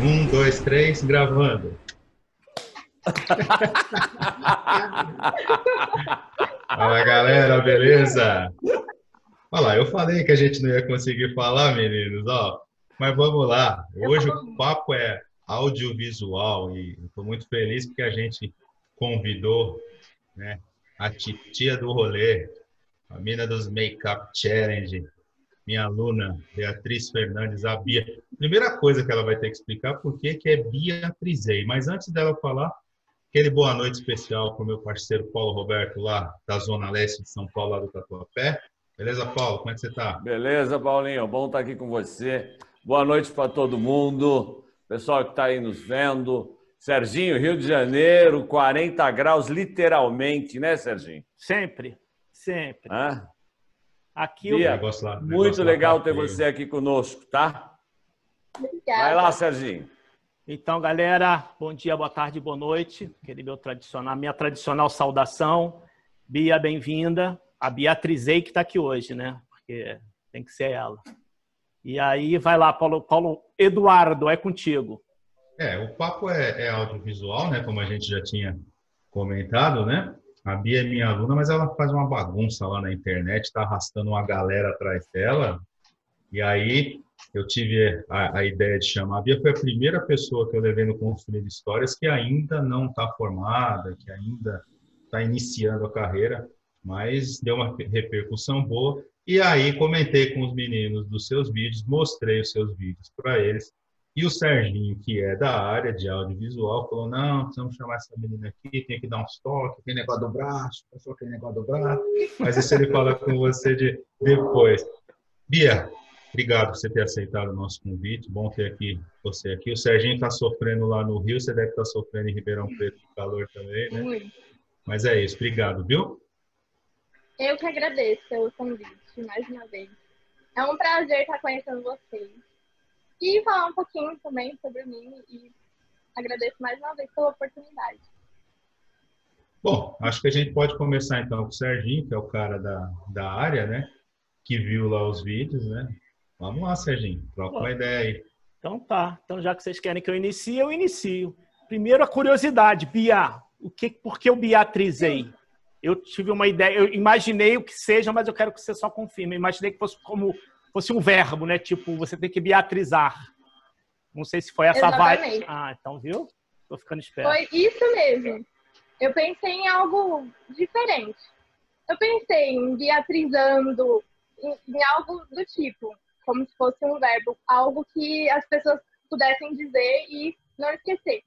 Um, dois, três, gravando. Fala, galera, beleza? Olha lá, eu falei que a gente não ia conseguir falar, meninos, ó. Mas vamos lá. Hoje o papo é audiovisual e estou muito feliz porque a gente convidou, né, a Titia do Rolê, a mina dos Make-up Challenge. Minha aluna, Beatriz Fernandes, a Bia. Primeira coisa que ela vai ter que explicar por que é Biatrizei. Mas antes dela falar, aquele boa noite especial para o meu parceiro Paulo Roberto, lá da Zona Leste de São Paulo, lá do Tatuapé. Beleza, Paulo? Como é que você está? Beleza, Paulinho. Bom estar aqui com você. Boa noite para todo mundo. Pessoal que está aí nos vendo. Serginho, Rio de Janeiro, 40 graus, literalmente, né, Serginho? Sempre, sempre. Hã? Aqui, Bia, muito legal ter você aqui conosco, tá? Obrigada. Vai lá, Serginho. Então, galera, bom dia, boa tarde, boa noite. Aquele meu tradicional, minha tradicional saudação. Bia, bem-vinda. A Biatrizei que está aqui hoje, né? Porque tem que ser ela. E aí, vai lá, Paulo Eduardo, é contigo. É, o papo é audiovisual, né? Como a gente já tinha comentado, né? A Bia é minha aluna, mas ela faz uma bagunça lá na internet, tá arrastando uma galera atrás dela. E aí eu tive a ideia de chamar. A Bia foi a primeira pessoa que eu levei no Conflito de Histórias que ainda não está formada, que ainda está iniciando a carreira, mas deu uma repercussão boa. E aí comentei com os meninos dos seus vídeos, mostrei os seus vídeos para eles. E o Serginho, que é da área de audiovisual, falou, não, precisamos chamar essa menina aqui, tem que dar uns toques, tem negócio do braço, só tem negócio do braço. Mas isso ele fala com você depois. Bia, obrigado por você ter aceitado o nosso convite, bom ter aqui você aqui. O Serginho está sofrendo lá no Rio, você deve estar sofrendo em Ribeirão Preto de calor também, né? Muito. Mas é isso, obrigado, viu? Eu que agradeço o convite, mais uma vez. É um prazer estar conhecendo vocês. E falar um pouquinho também sobre mim e agradeço mais uma vez pela oportunidade. Bom, acho que a gente pode começar então com o Serginho, que é o cara da área, né? Que viu lá os vídeos, né? Vamos lá, Serginho, troca uma ideia aí. Então tá, então já que vocês querem que eu inicie, eu inicio. Primeiro a curiosidade, Bia, por que eu Biatrizei? Eu tive uma ideia, eu imaginei o que seja, mas eu quero que você só confirme. Eu imaginei que fosse como... fosse um verbo, né? Tipo, você tem que beatrizar. Não sei se foi essa vibe. Ah, então viu? Tô ficando esperto. Foi isso mesmo. Eu pensei em algo diferente. Eu pensei em beatrizando, em algo do tipo, como se fosse um verbo, algo que as pessoas pudessem dizer e não esquecer.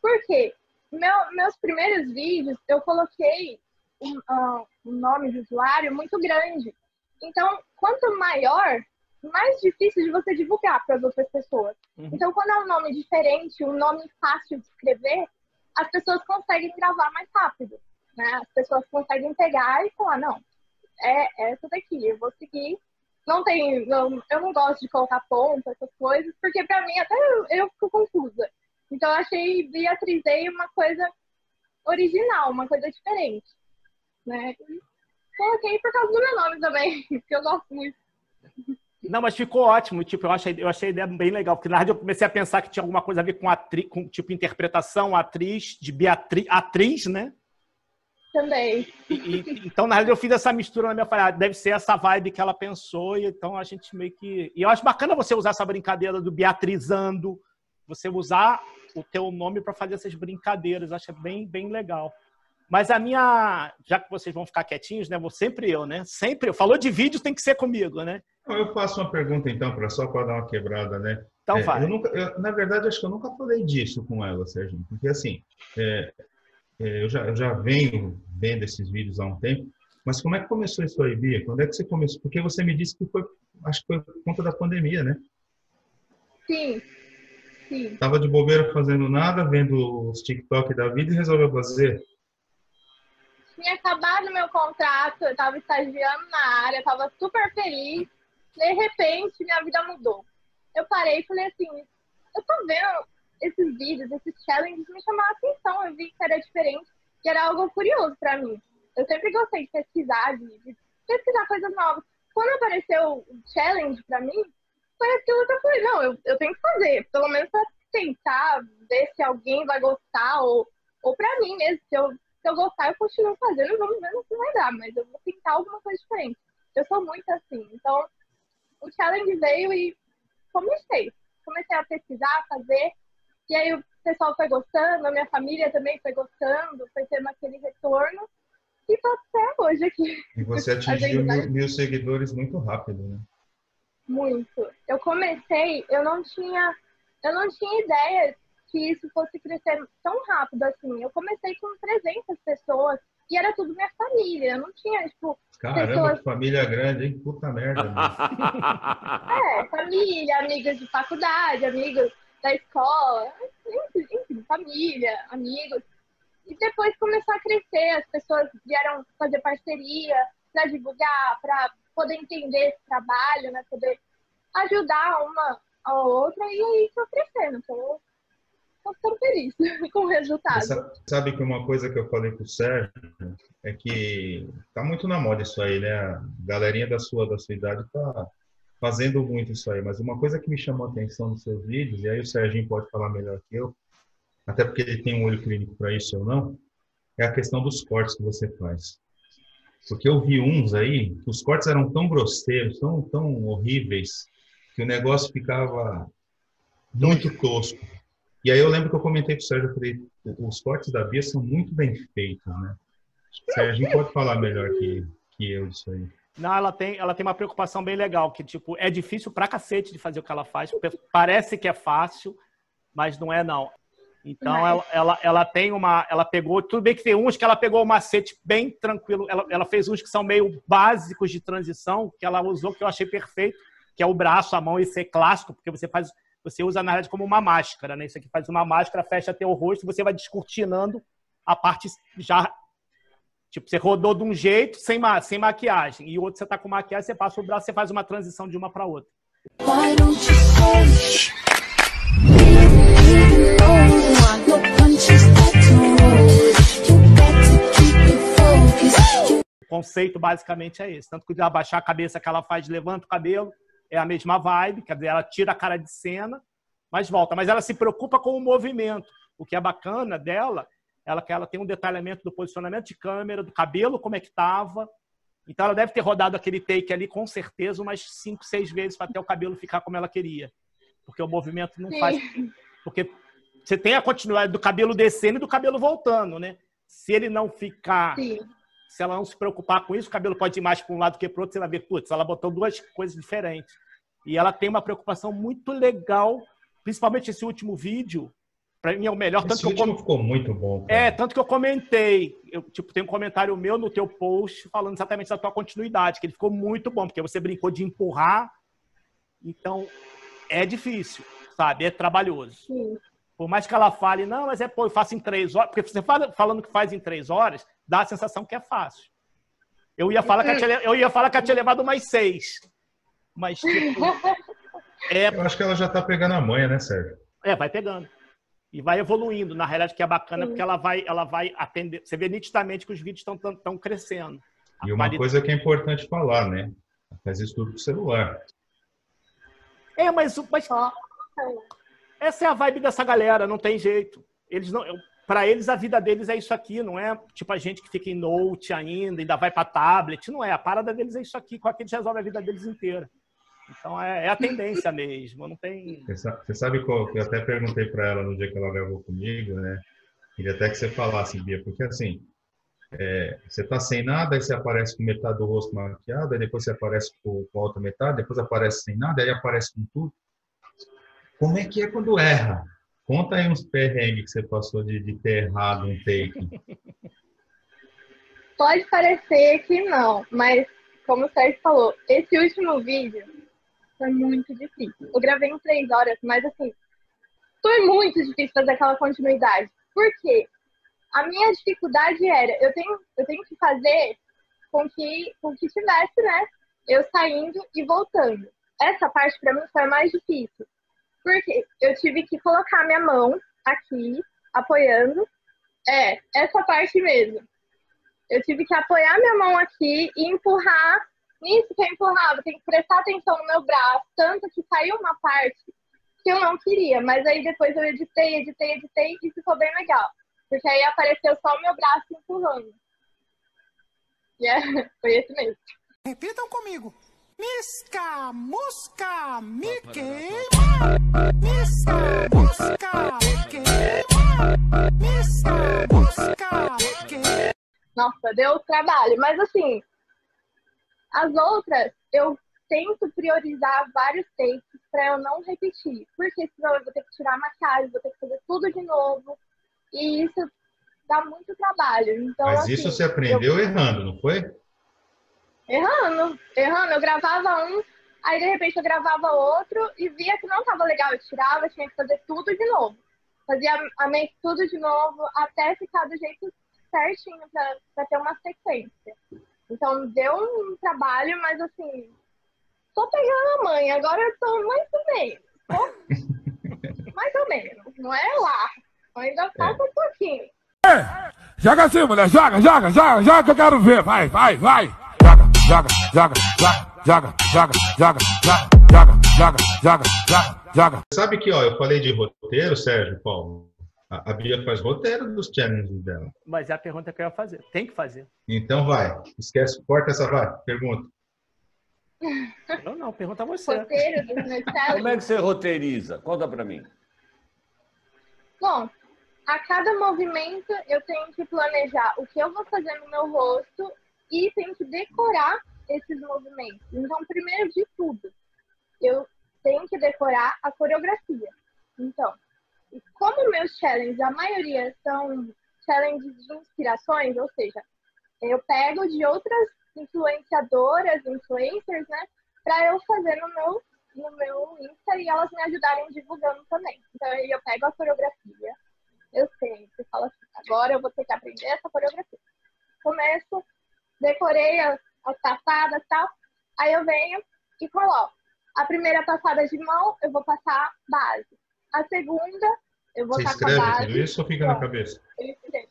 Por quê? Meus primeiros vídeos, eu coloquei um nome de usuário muito grande. Então, quanto maior, mais difícil de você divulgar para as outras pessoas. Uhum. Então, quando é um nome diferente, um nome fácil de escrever, as pessoas conseguem gravar mais rápido, né? As pessoas conseguem pegar e falar, não, é essa daqui, eu vou seguir. Eu não gosto de colocar ponto, essas coisas, porque para mim até eu fico confusa. Então, eu achei Biatrizei uma coisa original, uma coisa diferente, né? Coloquei por causa do meu nome também, que eu gosto muito. Não, mas ficou ótimo. Tipo, eu achei a ideia bem legal. Porque na verdade eu comecei a pensar que tinha alguma coisa a ver com, tipo, interpretação, atriz, de Beatriz, atriz, né? Também. Então, na verdade, eu fiz essa mistura na minha falha. Deve ser essa vibe que ela pensou. E então a gente meio que... E eu acho bacana você usar essa brincadeira do beatrizando. Você usar o teu nome para fazer essas brincadeiras. Eu acho bem, bem legal. Mas a minha... Já que vocês vão ficar quietinhos, né? Sempre eu. Falou de vídeo, tem que ser comigo, né? Eu faço uma pergunta, então, só para dar uma quebrada, né? Então vai. Na verdade, acho que eu nunca falei disso com ela, Serginho. Porque, assim, eu já venho vendo esses vídeos há um tempo. Mas como é que começou isso aí, Bia? Quando é que você começou? Porque você me disse que foi... Acho que foi por conta da pandemia, né? Sim. Sim. Tava de bobeira fazendo nada, vendo os TikTok da vida e resolveu fazer... Tinha acabado meu contrato, eu estava estagiando na área, estava super feliz. De repente, minha vida mudou. Eu parei e falei assim, eu tô vendo esses vídeos, esses challenges me chamaram a atenção. Eu vi que era diferente, que era algo curioso para mim. Eu sempre gostei de pesquisar vídeos, pesquisar coisas novas. Quando apareceu o challenge para mim, foi aquilo que eu falei, não, eu tenho que fazer. Pelo menos para tentar ver se alguém vai gostar, ou pra mim mesmo, se eu gostar, eu continuo fazendo, vamos ver no que vai dar, mas eu vou tentar alguma coisa diferente. Eu sou muito assim, então o challenge veio e comecei a pesquisar, a fazer, e aí o pessoal foi gostando, a minha família também foi gostando, foi tendo aquele retorno, e tô até hoje aqui. E você atingiu 1000 seguidores muito rápido, né? Muito. Eu comecei, eu não tinha ideia que isso fosse crescer tão rápido assim. Eu comecei com 300 pessoas e era tudo minha família. Eu não tinha, tipo... Caramba, pessoas... família grande, hein? Puta merda. É, família, amigos de faculdade, amigos da escola, enfim, família, amigos. E depois começou a crescer, as pessoas vieram fazer parceria para divulgar, para poder entender esse trabalho, né? Poder ajudar uma a outra, e aí tô crescendo, tô ficando feliz com o resultado. Sabe que uma coisa que eu falei com o Sérgio é que tá muito na moda isso aí, né? A galerinha da sua idade tá fazendo muito isso aí, mas uma coisa que me chamou a atenção nos seus vídeos, e aí o Serginho pode falar melhor que eu, até porque ele tem um olho clínico para isso ou não, é a questão dos cortes que você faz. Porque eu vi uns aí, que os cortes eram tão grosseiros, tão horríveis, que o negócio ficava muito tosco. E aí eu lembro que eu comentei com o Sérgio, eu falei, os cortes da Bia são muito bem feitos, né? O Sérgio pode falar melhor que eu disso aí. Não, ela tem uma preocupação bem legal, que tipo, é difícil pra cacete de fazer o que ela faz, parece que é fácil, mas não é não. Então, ela pegou... Tudo bem que tem uns que ela pegou o macete bem tranquilo. Ela fez uns que são meio básicos de transição, que ela usou, que eu achei perfeito, que é o braço, a mão, esse é clássico, porque você usa, na verdade, como uma máscara, né? Isso aqui faz uma máscara, fecha até o rosto, você vai descortinando a parte já... Tipo, você rodou de um jeito, sem maquiagem. E o outro, você tá com maquiagem, você passa o braço, você faz uma transição de uma para outra. O conceito basicamente é esse. Tanto que abaixar a cabeça que ela faz, levanta o cabelo, é a mesma vibe, quer dizer, ela tira a cara de cena, mas volta. Mas ela se preocupa com o movimento. O que é bacana dela, ela tem um detalhamento do posicionamento de câmera, do cabelo, como é que estava. Então ela deve ter rodado aquele take ali, com certeza, umas 5, 6 vezes para até o cabelo ficar como ela queria. Porque o movimento não faz... Porque você tem a continuidade do cabelo descendo e do cabelo voltando, né? Se ele não ficar... Sim. Se ela não se preocupar com isso, o cabelo pode ir mais para um lado que para o outro, você vai ver, putz, ela botou duas coisas diferentes. E ela tem uma preocupação muito legal, principalmente esse último vídeo, para mim é o melhor. Esse último ficou muito bom. Cara. É, tanto que eu comentei, tem um comentário meu no teu post falando exatamente da tua continuidade, que ele ficou muito bom, porque você brincou de empurrar, então é difícil, sabe? É trabalhoso. Sim. Por mais que ela fale, não, mas é, pô, eu faço em 3 horas. Porque você falando que faz em 3 horas, dá a sensação que é fácil. Eu ia falar que ela tinha levado mais 6. Mas, tipo... Eu acho que ela já tá pegando a manha, né, Sérgio? É, vai pegando. E vai evoluindo. Na realidade, que é bacana, porque ela vai atender... Você vê nitidamente que os vídeos estão crescendo. E uma coisa que é importante falar, né? Ela faz isso tudo pro celular. É, mas... Essa é a vibe dessa galera, não tem jeito. Para eles, a vida deles é isso aqui, não é tipo a gente que fica em note ainda vai para tablet, não é. A parada deles é isso aqui, com aqueles resolve a vida deles inteira. Então é a tendência mesmo, não tem... Você sabe qual? Eu até perguntei para ela no dia que ela gravou comigo, né? Queria até que você falasse, Bia, porque assim, você tá sem nada, aí você aparece com metade do rosto maquiado, aí depois você aparece com a outra metade, depois aparece sem nada, aí aparece com tudo. Como é que é quando erra? Conta aí uns perrengues que você passou de ter errado um take. Pode parecer que não, mas como o Sérgio falou, esse último vídeo foi muito difícil. Eu gravei em 3 horas, mas assim, foi muito difícil fazer aquela continuidade. Por quê? A minha dificuldade era, eu tenho que fazer com que tivesse, né? Eu saindo e voltando. Essa parte pra mim foi a mais difícil. Porque eu tive que colocar minha mão aqui, apoiando. É, essa parte mesmo. Eu tive que apoiar minha mão aqui e empurrar. Nisso que eu empurrava, tem que prestar atenção no meu braço. Tanto que saiu uma parte que eu não queria, mas aí depois eu editei e ficou bem legal. Porque aí apareceu só o meu braço empurrando. E foi esse mesmo. Repitam comigo. Misca, musca, me queima. Misca, musca, me queima. Misca, musca, me queima. Nossa, deu trabalho. Mas assim, as outras, eu tento priorizar vários takes pra eu não repetir. Porque senão eu vou ter que tirar a maquiagem, vou ter que fazer tudo de novo. E isso dá muito trabalho. Então, mas assim, isso você aprendeu errando, não foi? Errando. Eu gravava um, aí de repente eu gravava outro e via que não tava legal. Eu tirava, tinha que fazer tudo de novo. Fazia a make tudo de novo, até ficar do jeito certinho pra ter uma sequência. Então deu um trabalho, mas assim, tô pegando a mãe. Agora eu tô mais ou menos. Mais ou menos. Não é lá. Ainda falta um pouquinho. É. Joga assim, mulher. Joga que eu quero ver. Vai. Joga. Sabe que, ó, eu falei de roteiro, Sérgio, Paulo. A Bia faz roteiro dos challenges dela. Mas é a pergunta que eu ia fazer. Tem que fazer. Então vai. Esquece, corta essa, vai. Pergunta. Eu não, pergunta a você. Roteiro dos meus challenges. Como é que você roteiriza? Conta pra mim. Bom, a cada movimento eu tenho que planejar o que eu vou fazer no meu rosto e tenho que decorar esses movimentos. Então, primeiro de tudo, eu tenho que decorar a coreografia. Então, como meus challenges, a maioria são challenges de inspirações, ou seja, eu pego de outras influenciadoras, influencers, né, para eu fazer no meu Insta e elas me ajudarem divulgando também. Então aí eu pego a coreografia, eu sempre falo assim, agora eu vou ter que aprender essa coreografia. Começo, decorei as passadas e tal, aí eu venho e coloco. A primeira passada de mão, eu vou passar base. A segunda, eu vou passar base. Você escreve isso ou fica na cabeça? Eu escrevo.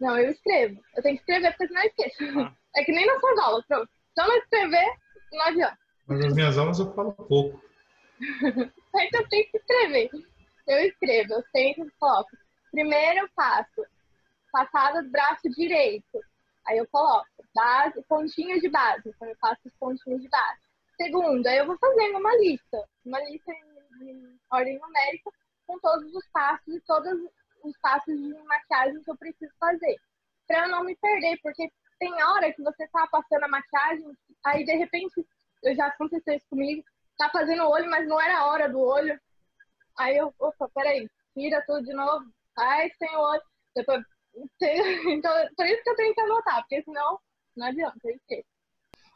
Não, eu escrevo. Eu tenho que escrever porque senão eu esqueço. Ah. É que nem na sua aula, pronto. Então não escrever, não adianta. Mas nas minhas aulas eu falo pouco. Então tem que escrever. Eu escrevo, eu sempre coloco. Primeiro eu passo passada do braço direito. Aí eu coloco base, pontinhos de base. Então eu faço os pontinhos de base. Segundo, aí eu vou fazendo uma lista em ordem numérica com todos os passos e todos os passos de maquiagem que eu preciso fazer. Pra eu não me perder, porque tem hora que você tá passando a maquiagem, aí de repente... Eu já aconteceu isso comigo. Tá fazendo o olho, mas não era a hora do olho. Aí eu, opa, peraí. Tira tudo de novo. Ai, sem o olho. Depois, então, por isso que eu tenho que anotar. Porque senão, não adianta. Eu esqueço.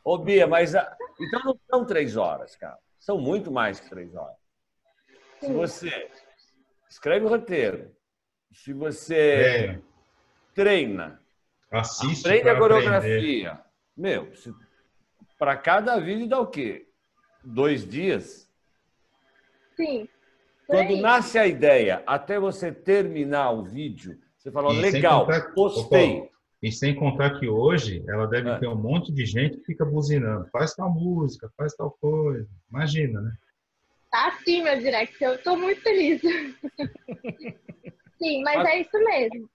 Ô, Bia, mas... Então não são 3 horas, cara. São muito mais que 3 horas. Sim. Se você escreve o roteiro, se você treina, assiste, aprende a coreografia. Aprender. Meu, se... Para cada vídeo dá o quê? 2 dias? Sim. Quando nasce a ideia, até você terminar o vídeo, você fala, legal, gostei. E sem contar que hoje ela deve ter um monte de gente que fica buzinando. Faz tal música, faz tal coisa. Imagina, né? Tá sim, meu direct. Eu tô muito feliz. Sim, mas é isso mesmo.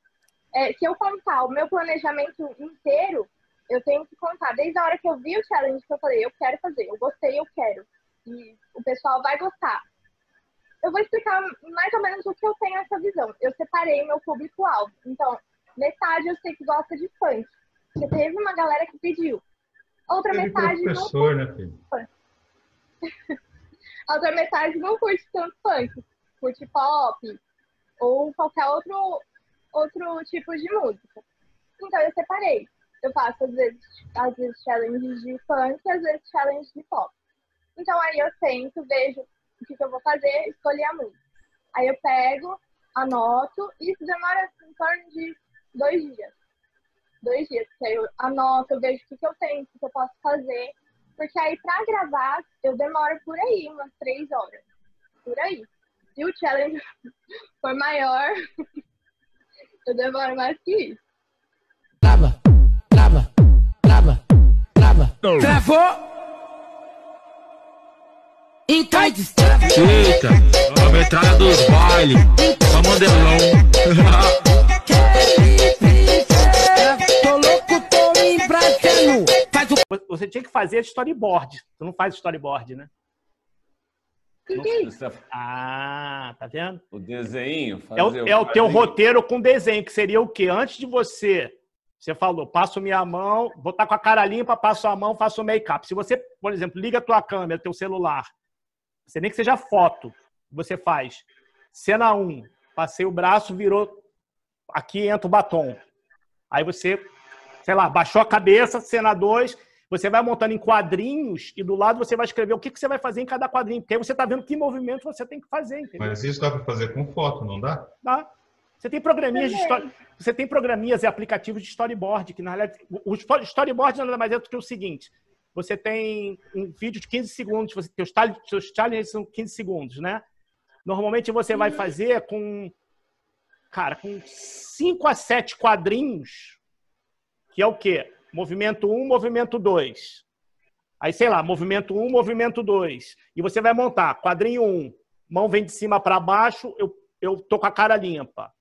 É, se eu contar o meu planejamento inteiro, eu tenho que contar, desde a hora que eu vi o challenge, que eu falei, eu quero fazer, eu gostei, eu quero. E o pessoal vai gostar. Eu vou explicar mais ou menos o que eu tenho essa visão. Eu separei meu público-alvo. Então, metade eu sei que gosta de funk. Porque teve uma galera que pediu. Outra metade não curte, né, filho? Funk. Outra metade não curte tanto funk. Curte pop ou qualquer outro tipo de música. Então, eu separei. Eu faço, às vezes challenges de funk e às vezes challenges de pop. Então, aí eu sento, vejo o que eu vou fazer, escolhi a música. Aí eu pego, anoto, e isso demora em torno de 2 dias. 2 dias, porque aí eu anoto, eu vejo o que eu tenho, o que eu posso fazer. Porque aí, pra gravar, eu demoro por aí, umas 3 horas. Por aí. Se o challenge for maior, eu demoro mais que isso. Travou! Eita, a metralha dos bailes, só mandelão. Você tinha que fazer storyboard. Tu não faz storyboard, né? Ah, tá vendo? O desenho. É o teu roteiro com desenho, que seria o quê? Antes de você... Você falou, passo minha mão, vou estar com a cara limpa, passo a mão, faço o make-up. Se você, por exemplo, liga a tua câmera, teu celular, você nem que seja foto, você faz. Cena 1, passei o braço, virou, aqui entra o batom. Aí você, sei lá, baixou a cabeça, cena 2, você vai montando em quadrinhos e do lado você vai escrever o que você vai fazer em cada quadrinho. Porque aí você está vendo que movimento você tem que fazer, entendeu? Mas isso dá para fazer com foto, não dá? Dá. Você tem programinhas de história, você tem programinhas e aplicativos de storyboard, que na realidade, o storyboard nada mais é do que o seguinte: você tem um vídeo de 15 segundos, você tem seus challenges são 15 segundos, né? Normalmente você vai fazer com 5 a 7 quadrinhos, que é o quê? Movimento 1, movimento 2. Aí, sei lá, movimento 1, movimento 2. E você vai montar quadrinho 1, mão vem de cima para baixo, eu tô com a cara limpa.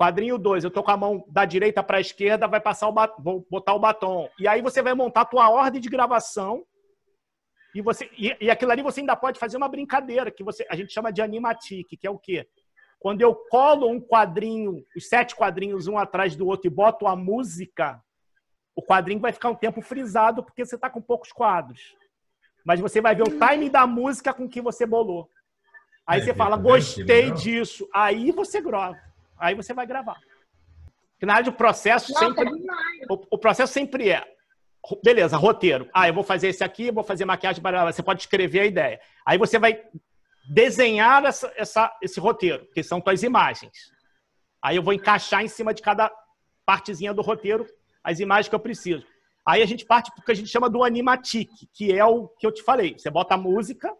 Quadrinho 2, eu tô com a mão da direita para a esquerda, vai passar vou botar o batom. E aí você vai montar a tua ordem de gravação e aquilo ali você ainda pode fazer uma brincadeira, que a gente chama de animatic, que é o quê? Quando eu colo um quadrinho, os 7 quadrinhos um atrás do outro e boto a música, o quadrinho vai ficar um tempo frisado porque você tá com poucos quadros. Mas você vai ver o timing da música com que você bolou. Aí você fala, gostei disso. Aí você grava. Aí você vai gravar. Porque, na verdade, o processo sempre é, beleza, roteiro. Ah, eu vou fazer esse aqui, vou fazer maquiagem. Você pode escrever a ideia. Aí você vai desenhar esse roteiro, que são suas imagens. Aí eu vou encaixar em cima de cada partezinha do roteiro as imagens que eu preciso. Aí a gente parte para o que a gente chama do animatic, que é o que eu te falei. Você bota a música,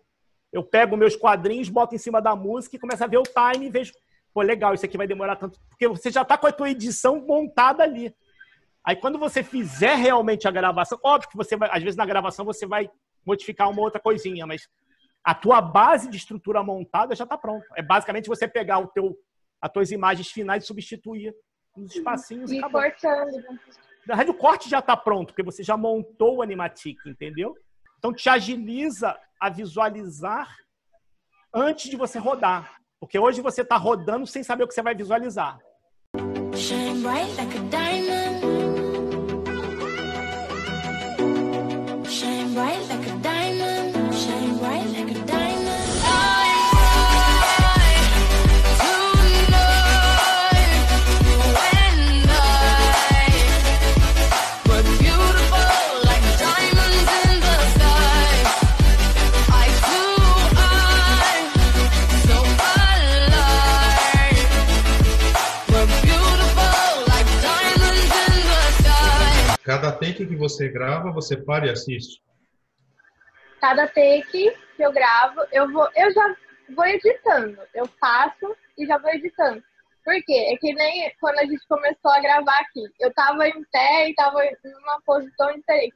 eu pego meus quadrinhos, boto em cima da música e começo a ver o time e vejo... Pô, legal, isso aqui vai demorar tanto... Porque você já está com a tua edição montada ali. Aí, quando você fizer realmente a gravação... Óbvio que você vai... Às vezes, na gravação, você vai modificar uma outra coisinha, mas a tua base de estrutura montada já está pronta. É basicamente você pegar as tuas imagens finais e substituir nos espacinhos e acabou. Na verdade, o corte já está pronto, porque você já montou o animatic, entendeu? Então, te agiliza a visualizar antes de você rodar. Porque hoje você está rodando sem saber o que você vai visualizar. Cada take que você grava, você para e assiste? Cada take que eu gravo, eu já vou editando. Eu faço e já vou editando. Por quê? É que nem quando a gente começou a gravar aqui. Eu tava em pé e tava em uma posição diferente.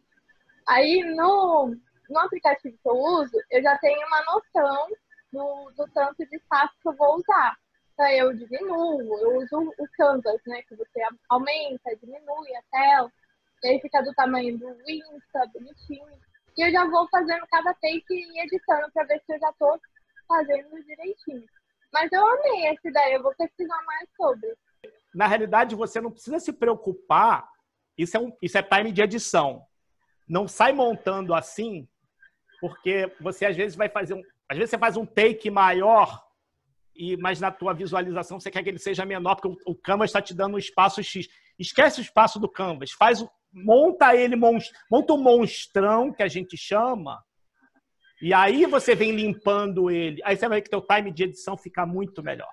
Aí, no aplicativo que eu uso, eu já tenho uma noção do tanto de espaço que eu vou usar. Então, eu diminuo, eu uso o canvas, né? Que você aumenta, diminui a tela. E aí fica do tamanho do Insta, bonitinho. E eu já vou fazendo cada take e editando pra ver se eu já tô fazendo direitinho. Mas eu amei essa ideia, eu vou pesquisar mais sobre. Na realidade, você não precisa se preocupar. Isso é time de edição. Não sai montando assim, porque você às vezes vai fazer Às vezes você faz um take maior, mas na tua visualização você quer que ele seja menor, porque o Canvas está te dando um espaço X. Esquece o espaço do Canvas, monta o monstrão, que a gente chama, e aí você vem limpando ele. Aí você vai ver que teu time de edição fica muito melhor.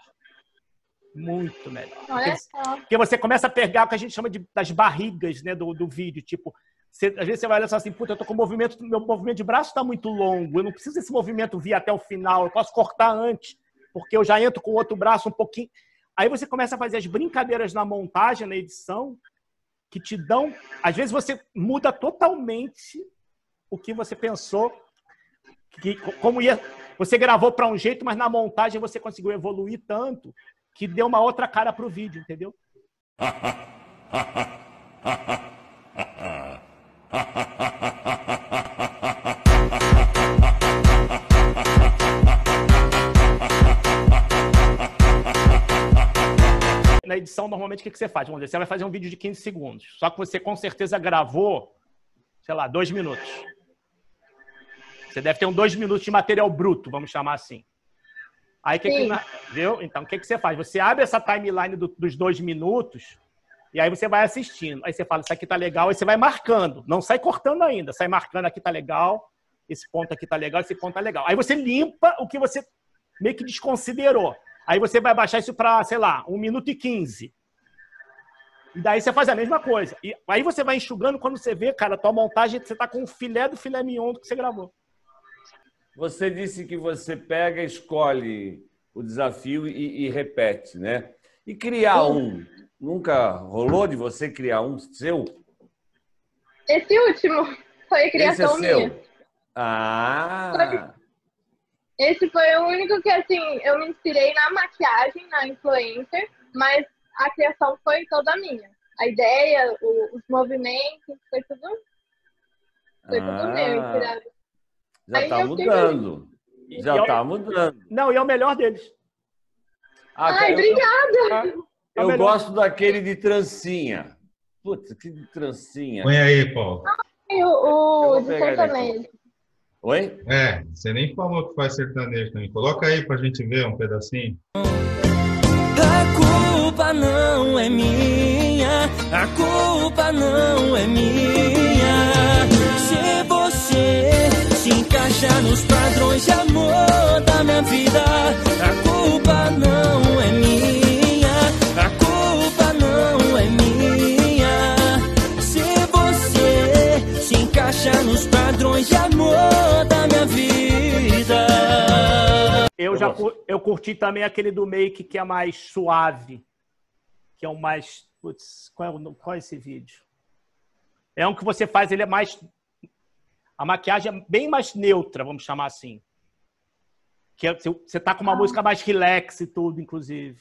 Muito melhor. Olha só. Porque você começa a pegar o que a gente chama das barrigas, né, do vídeo. Tipo, às vezes você vai olhar e fala assim, puta, eu tô com meu movimento de braço tá muito longo, eu não preciso desse movimento vir até o final, eu posso cortar antes, porque eu já entro com o outro braço um pouquinho. Aí você começa a fazer as brincadeiras na montagem, na edição, que te dão... Às vezes você muda totalmente o que você pensou, como ia... Você gravou para um jeito, mas na montagem você conseguiu evoluir tanto que deu uma outra cara pro vídeo, entendeu? Na edição, normalmente, o que você faz? Vamos dizer, você vai fazer um vídeo de 15 segundos. Só que você, com certeza, gravou, sei lá, 2 minutos. Você deve ter um 2 minutos de material bruto, vamos chamar assim. Aí, viu? Então, o que você faz? Você abre essa timeline dos 2 minutos e aí você vai assistindo. Aí você fala, isso aqui tá legal, aí você vai marcando. Não sai cortando ainda. Sai marcando, aqui tá legal, esse ponto aqui tá legal, esse ponto tá legal. Aí você limpa o que você meio que desconsiderou. Aí você vai baixar isso para, sei lá, 1 minuto e 15. E daí você faz a mesma coisa. E aí você vai enxugando, quando você vê, cara, a tua montagem, você tá com o filé do filé mignon do que você gravou. Você disse que você pega, escolhe o desafio e repete, né? E criar um. Nunca rolou de você criar um seu? Esse último foi a criação minha. Ah! Esse foi o único que, assim, eu me inspirei na maquiagem, na influencer, mas a criação foi toda minha. A ideia, os movimentos, foi tudo meu, inspirado. Já tá mudando. Já tá mudando. Não, e é o melhor deles. Ai, obrigada! Eu gosto daquele de trancinha. Putz, que de trancinha. Põe aí, Paulo. Ai, o de sertanejo. Oi? É, você nem falou que faz sertanejo também. Coloca aí pra gente ver um pedacinho. A culpa não é minha, a culpa não é minha. Se você se encaixa nos padrões de amor da minha vida, a culpa não é minha, a culpa não é minha. Se você se encaixa nos padrões de amor. Eu curti também aquele do make que é mais suave. Que é o mais... Putz, qual é esse vídeo? É um que você faz, ele é mais... A maquiagem é bem mais neutra, vamos chamar assim. Que é, você tá com uma música mais relax e tudo, inclusive.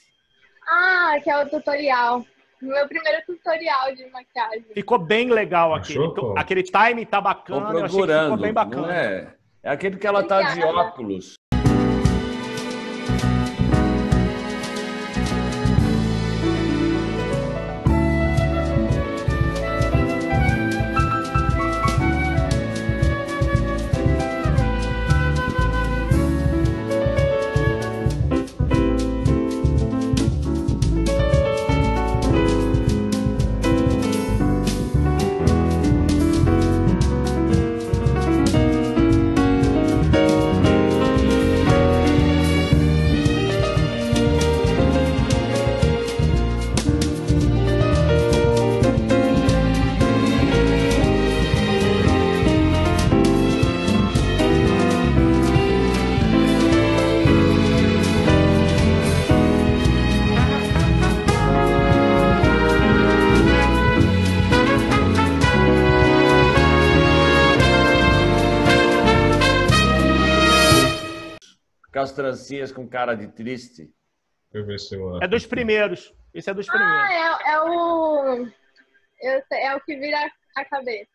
Ah, que é o tutorial. Meu primeiro tutorial de maquiagem. Ficou bem legal aquele. Aquele timing tá bacana. Eu achei que ficou bem bacana. É aquele que ela tá de óculos. As trancinhas com cara de triste. É dos primeiros. Esse é dos primeiros. Ah, é o que vira a cabeça.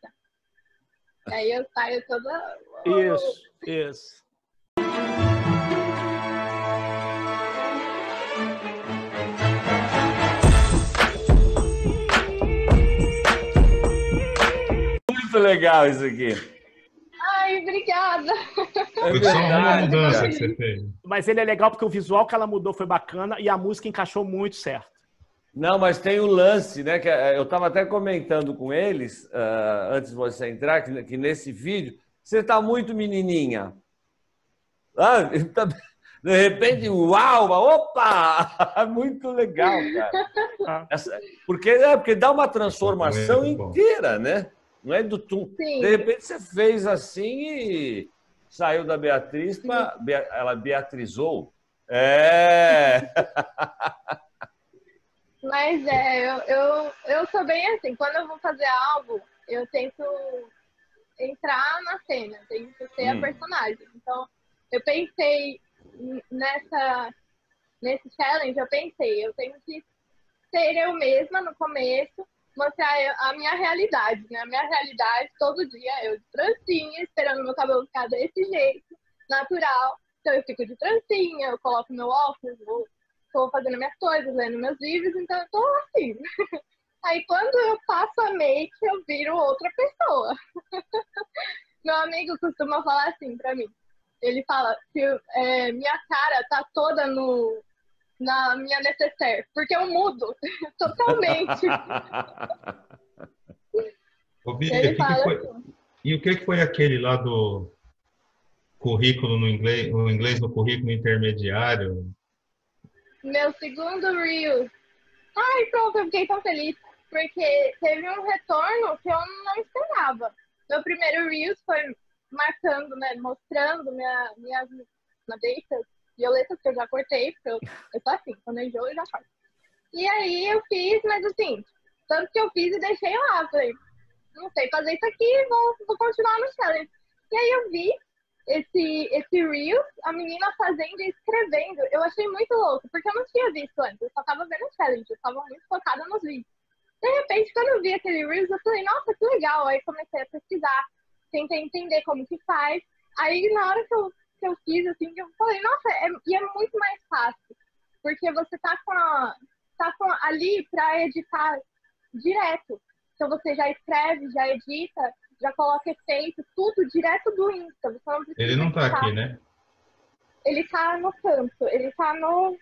Aí eu saio toda... Isso, isso. Muito legal isso aqui. Obrigada. É verdade, que você fez. Mas ele é legal porque o visual que ela mudou foi bacana e a música encaixou muito certo. Não, mas tem o lance, né? Que eu estava até comentando com eles antes de você entrar, que nesse vídeo você está muito menininha. De repente, uau! Opa! Muito legal, cara. Porque dá uma transformação inteira, né? Não é do tum. Sim. De repente você fez assim e saiu da Beatriz, ela beatrizou. É! Mas eu sou bem assim. Quando eu vou fazer algo, eu tento entrar na cena, tento ser a personagem. Então, eu pensei nesse challenge, eu tenho que ser eu mesma no começo, mostrar a minha realidade, né? A minha realidade, todo dia, eu de trancinha, esperando meu cabelo ficar desse jeito, natural. Então eu fico de trancinha, eu coloco meu óculos, vou fazendo minhas coisas, lendo meus livros, então eu tô assim. Aí quando eu faço a make, eu viro outra pessoa. Meu amigo costuma falar assim pra mim. Ele fala que minha cara tá toda na minha necessaire, porque eu mudo totalmente. Ô, Bia, ele fala assim. E o que foi aquele lá do currículo no inglês, o inglês no currículo intermediário? Meu segundo Reels. Ai, pronto, eu fiquei tão feliz, porque teve um retorno que eu não esperava. Meu primeiro Reels foi marcando, né, mostrando minhas madeiras violetas que eu já cortei, porque eu tô assim, quando eu enjoo, eu já corto. E aí eu fiz, mas assim, tanto que eu fiz e deixei lá, falei, não sei fazer isso aqui, vou continuar no challenge. E aí eu vi esse Reels, a menina fazendo e escrevendo, eu achei muito louco, porque eu não tinha visto antes, eu só tava vendo o challenge, eu tava muito focada nos vídeos. De repente, quando eu vi aquele Reels, eu falei, nossa, que legal, aí comecei a pesquisar, tentei entender como que faz. Aí na hora que eu fiz, assim, eu falei, nossa, e é muito mais fácil. Porque você tá ali pra editar direto. Então você já escreve, já edita, já coloca efeito, tudo direto do Insta. Você não precisa ele não tá editar. Aqui, né? Ele tá no canto, ele tá no...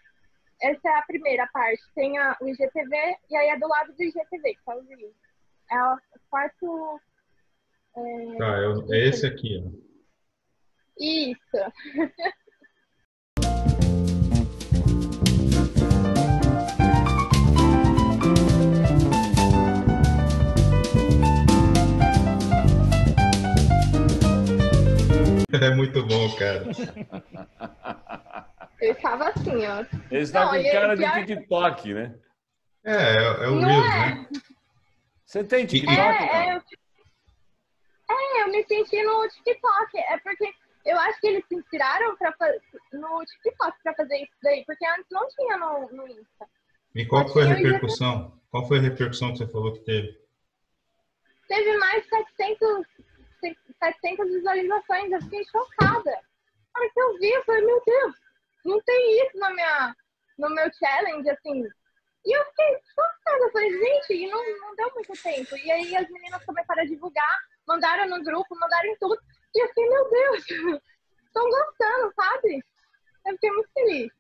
Essa é a primeira parte. Tem o IGTV e aí é do lado do IGTV, que tá o vídeo. É o quarto... Tá, é esse aqui, ó. Isso. É muito bom, cara. Eu estava assim, ó. Ele está com cara de TikTok, né? É o Reels, né? Você tem TikTok? Eu me senti no TikTok, é porque eu acho que eles se inspiraram no TikTok pra fazer isso daí, porque antes não tinha no Insta. E qual foi a repercussão? Qual foi a repercussão que você falou que teve? Teve mais de 700 visualizações, eu fiquei chocada. Na hora que eu vi, eu falei, meu Deus, não tem isso no meu challenge, assim. E eu fiquei chocada, eu falei, gente, não deu muito tempo. E aí as meninas começaram a divulgar, mandaram no grupo, mandaram em tudo. E eu fiquei, meu Deus, estão gostando, sabe? Eu fiquei muito feliz.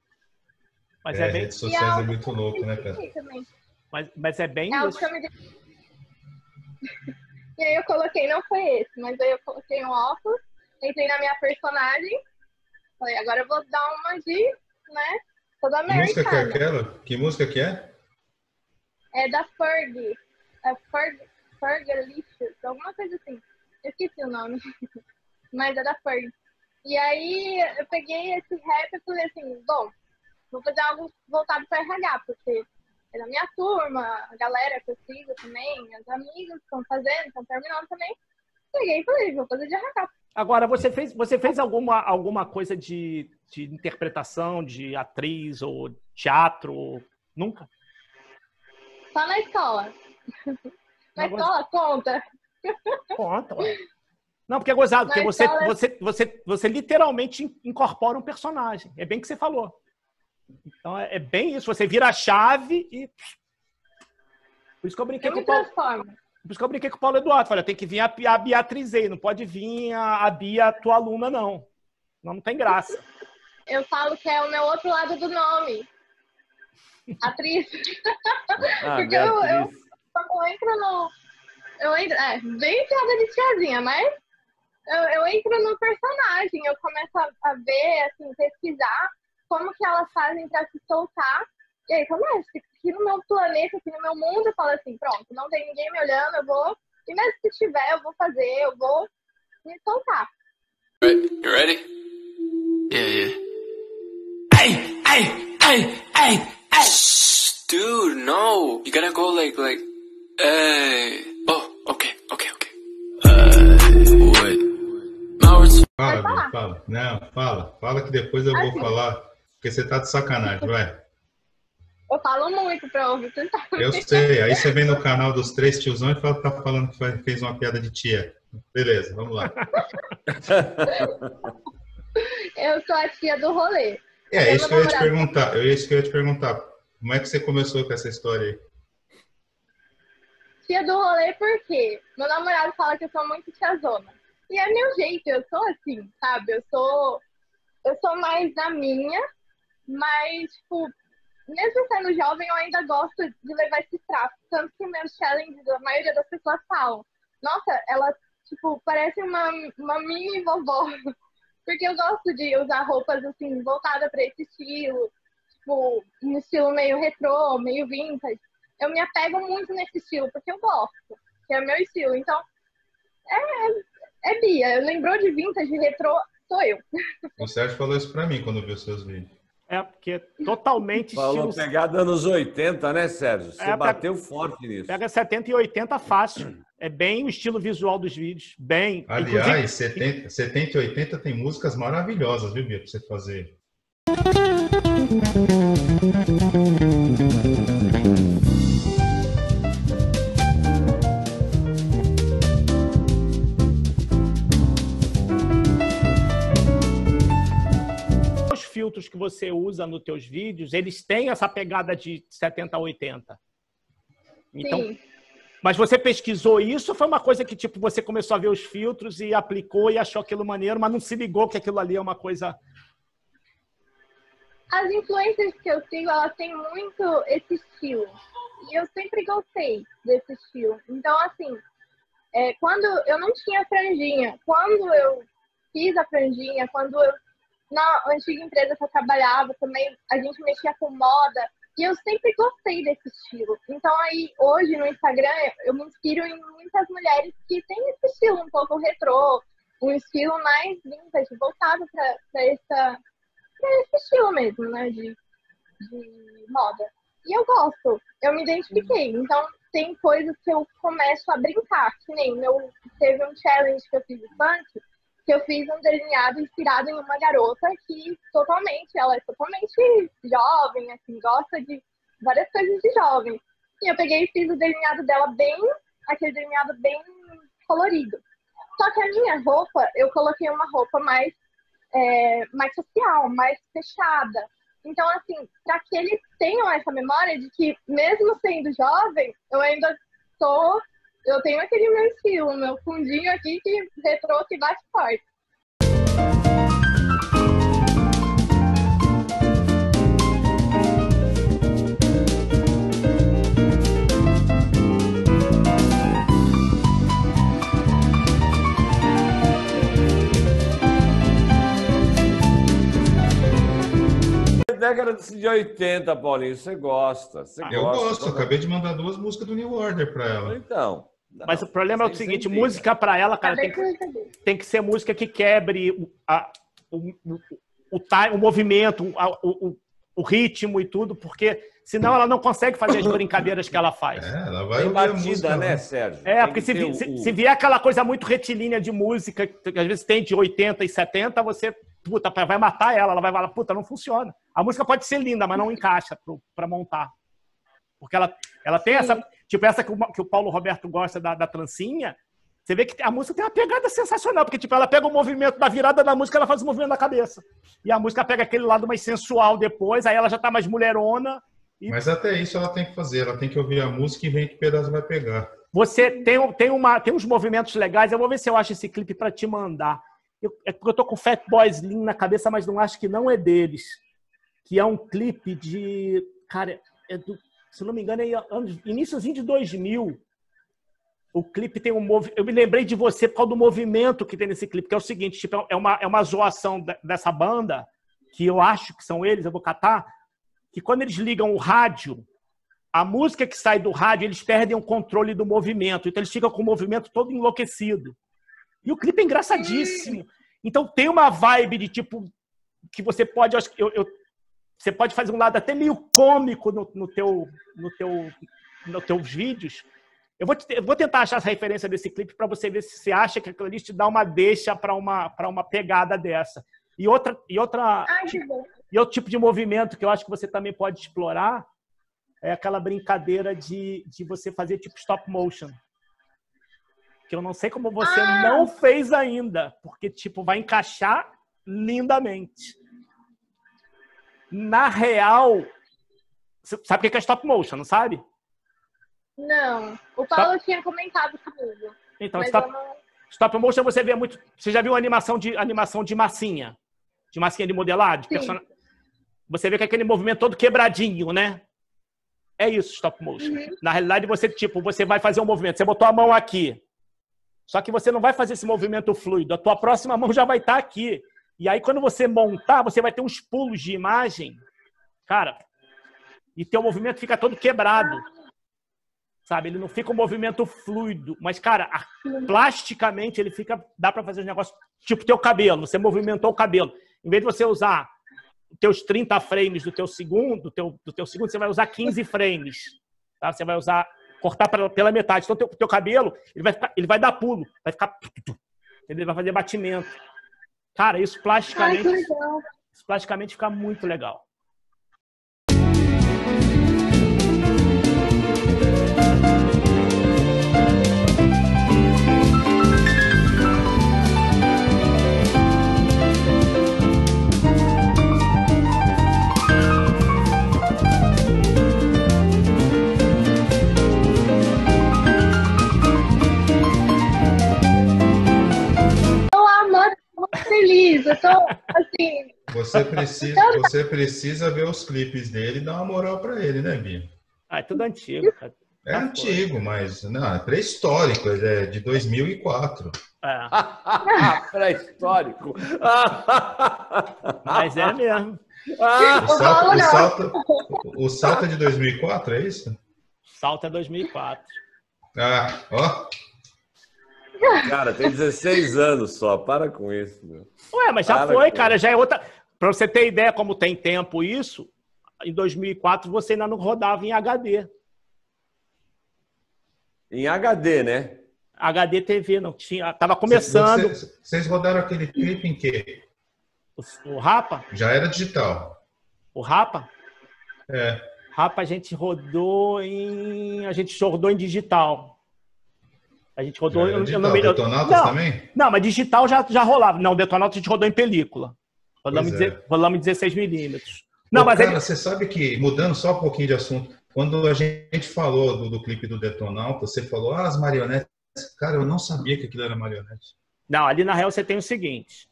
Mas é bem... Sucesso é muito louco, né, cara? Mas é bem... E aí eu coloquei, não foi esse, mas aí eu coloquei um óculos, entrei na minha personagem, falei, agora eu vou dar uma de, né, toda americana. Que música que é aquela? Que música que é? É da Fergie. É Fergalicious, alguma coisa assim. Eu esqueci o nome. Mas é da Fergie. E aí eu peguei esse rap e falei assim, bom, vou fazer algo voltado para RH, porque é da minha turma, a galera que eu sigo também, as amigas que estão fazendo, estão terminando também. Peguei e falei, vou fazer de RH. Agora, você fez alguma coisa de interpretação, de atriz ou teatro? Ou... Nunca? Só na escola. Na escola conta. Conta, ué. Não, porque é gozado, porque você literalmente incorpora um personagem. É bem o que você falou. Então é bem isso, você vira a chave e... Por isso que eu brinquei com o Paulo. Por isso que eu brinquei com o Paulo Eduardo. Falei, tem que vir a Biatrizei, não pode vir a Bia, tua aluna, não. Não tem graça. Eu falo que é o meu outro lado do nome. Atriz. Porque eu entro no... Eu entro, bem piada de tiazinha, mas eu entro no personagem. Eu começo a ver, assim, pesquisar como que elas fazem pra se soltar. E aí, começo aqui no meu planeta, aqui no meu mundo, eu falo assim, pronto, não tem ninguém me olhando, eu vou... E mesmo se tiver, eu vou fazer, eu vou me soltar. You ready? Yeah, yeah. Hey, hey, hey, hey, hey! Shh, dude, no! You gotta go like... Hey... Oh, ok, ok, ok. Wait. Fala, vai, fala. Não, fala. Fala que depois eu vou falar, porque você tá de sacanagem, vai. Eu falo muito pra ouvir. Eu sei, aí você vem no canal dos três tiozão e fala, tá falando que fez uma piada de tia. Beleza, vamos lá. Eu sou a tia do rolê. É, isso que eu ia te perguntar. Como é que você começou com essa história aí? Tia do rolê por quê? Meu namorado fala que eu sou muito tiazona. E é meu jeito, eu sou assim, sabe? Eu sou mais da minha, mas, tipo, mesmo sendo jovem, eu ainda gosto de levar esse trapo. Tanto que meus challenges, a maioria das pessoas falam, nossa, ela, tipo, parece uma mini vovó. Porque eu gosto de usar roupas, assim, voltadas pra esse estilo. Tipo, um estilo meio retrô, meio vintage. Eu me apego muito nesse estilo, porque eu gosto. Que é o meu estilo. Então, é Bia. Lembrou de vintage, retrô, sou eu. O Sérgio falou isso pra mim quando viu seus vídeos. É, porque é totalmente estilo... Falou pegada anos 80, né, Sérgio? Você bateu forte nisso. Pega 70 e 80 fácil. É bem o estilo visual dos vídeos. Bem... Aliás, 70 e 80 tem músicas maravilhosas, viu, Bia, pra você fazer. Filtros que você usa nos teus vídeos, eles têm essa pegada de 70 a 80. Então, sim. Mas você pesquisou isso? Ou foi uma coisa que tipo você começou a ver os filtros e aplicou e achou aquilo maneiro, mas não se ligou que aquilo ali é uma coisa... As influencers que eu sigo, elas têm muito esse estilo. E eu sempre gostei desse estilo. Então, assim, quando eu não tinha franjinha, quando eu fiz a franjinha, quando eu... Na antiga empresa que eu trabalhava também, a gente mexia com moda. E eu sempre gostei desse estilo. Então, aí, hoje, no Instagram, eu me inspiro em muitas mulheres que têm esse estilo um pouco retrô. Um estilo mais vintage, voltado pra esse estilo mesmo, né? De moda. E eu gosto. Eu me identifiquei. Então, tem coisas que eu começo a brincar. Que nem teve um challenge que eu fiz antes. Que eu fiz um delineado inspirado em uma garota que ela é totalmente jovem, assim, gosta de várias coisas de jovem. E eu peguei e fiz o delineado dela aquele delineado bem colorido. Só que a minha roupa, eu coloquei uma roupa mais social, mais fechada. Então, assim, para que eles tenham essa memória de que, mesmo sendo jovem, eu tenho aquele meu estilo, meu fundinho aqui que retrô, que bate forte. Década de 80, Paulinho, você gosta. Eu gosto, acabei de mandar 2 músicas do New Order pra ela. Então... Não, mas o problema é o seguinte, música pra ela, cara, tem que ser música que quebre o movimento, o ritmo e tudo, porque senão ela não consegue fazer as brincadeiras que ela faz. Ela vai tem batida, música, né, Sérgio? Porque se vier aquela coisa muito retilínea de música, que às vezes tem de 80 e 70, você, puta, vai matar ela vai falar, puta, não funciona. A música pode ser linda, mas não encaixa pra montar. Porque ela tem essa... Tipo, essa que o Paulo Roberto gosta da trancinha, você vê que a música tem uma pegada sensacional, porque tipo, ela pega o movimento da virada da música, ela faz o movimento da cabeça. E a música pega aquele lado mais sensual depois, aí ela já tá mais mulherona. E... Mas até isso ela tem que fazer, ela tem que ouvir a música e ver que pedaço vai pegar. Você tem uns movimentos legais, eu vou ver se eu acho esse clipe pra te mandar. É porque eu tô com Fat Boys Lean na cabeça, mas não acho que não é deles. Que é um clipe de... Cara, é do... Se não me engano, é iníciozinho de 2000. O clipe tem um movimento... Eu me lembrei de você por causa do movimento que tem nesse clipe, que é o seguinte, tipo, é uma zoação dessa banda, que eu acho que são eles, eu vou catar, que quando eles ligam o rádio, a música que sai do rádio, eles perdem o controle do movimento. Então, eles ficam com o movimento todo enlouquecido. E o clipe é engraçadíssimo. Então, tem uma vibe de, tipo, que você pode... Você pode fazer um lado até meio cômico nos teus vídeos. Eu vou tentar achar essa referência desse clipe para você ver se você acha que aquilo ali te dá uma deixa para uma pegada dessa. E outro tipo de movimento que eu acho que você também pode explorar é aquela brincadeira de você fazer tipo stop motion. Que eu não sei como você não fez ainda, porque tipo vai encaixar lindamente. Na real, você sabe o que é stop motion, não sabe? Não. O Paulo tinha comentado comigo. Então, stop motion você vê muito... Você já viu animação de massinha? De massinha de modelado? De persona... Você vê que é aquele movimento todo quebradinho, né? É isso, stop motion. Uhum. Na realidade, você vai fazer um movimento. Você botou a mão aqui. Só que você não vai fazer esse movimento fluido. A tua próxima mão já vai estar aqui. E aí, quando você montar, você vai ter uns pulos de imagem. Cara, e teu movimento fica todo quebrado. Sabe? Ele não fica um movimento fluido. Mas, cara, plasticamente ele fica... Dá pra fazer um negócio tipo teu cabelo. Você movimentou o cabelo. Em vez de você usar teus 30 frames do teu segundo, você vai usar 15 frames. Tá? Você vai usar... Cortar pela metade. Então, teu cabelo, ele vai dar pulo. Vai ficar... Ele vai fazer batimento. Cara, isso plasticamente... Ai, que legal. Isso plasticamente fica muito legal. Feliz, eu tô assim... Você precisa ver os clipes dele e dar uma moral pra ele, né, Bia? Ah, é tudo antigo, cara. É antigo, mas não, é pré-histórico, ele é de 2004. É. Pré-histórico. Mas é mesmo. O salto é de 2004, é isso? Salto é 2004. Ah, ó. Cara, tem 16 anos só, para com isso, meu. Ué, mas já foi, cara, já é outra... Pra você ter ideia como tem tempo isso, em 2004 você ainda não rodava em HD. Em HD, né? HD TV, não tinha, tava começando. Vocês rodaram aquele clipe em quê? O Rapa? Já era digital. O Rapa? É. Rapa a gente rodou em digital. A gente rodou... Detonautas também? Não, mas digital já rolava. Não, Detonautas a gente rodou em película. Rolamos 16mm. Não, mas cara, você sabe que, mudando só um pouquinho de assunto, quando a gente falou do clipe do Detonautas, você falou, as marionetes. Cara, eu não sabia que aquilo era marionete. Não, ali na real você tem o seguinte.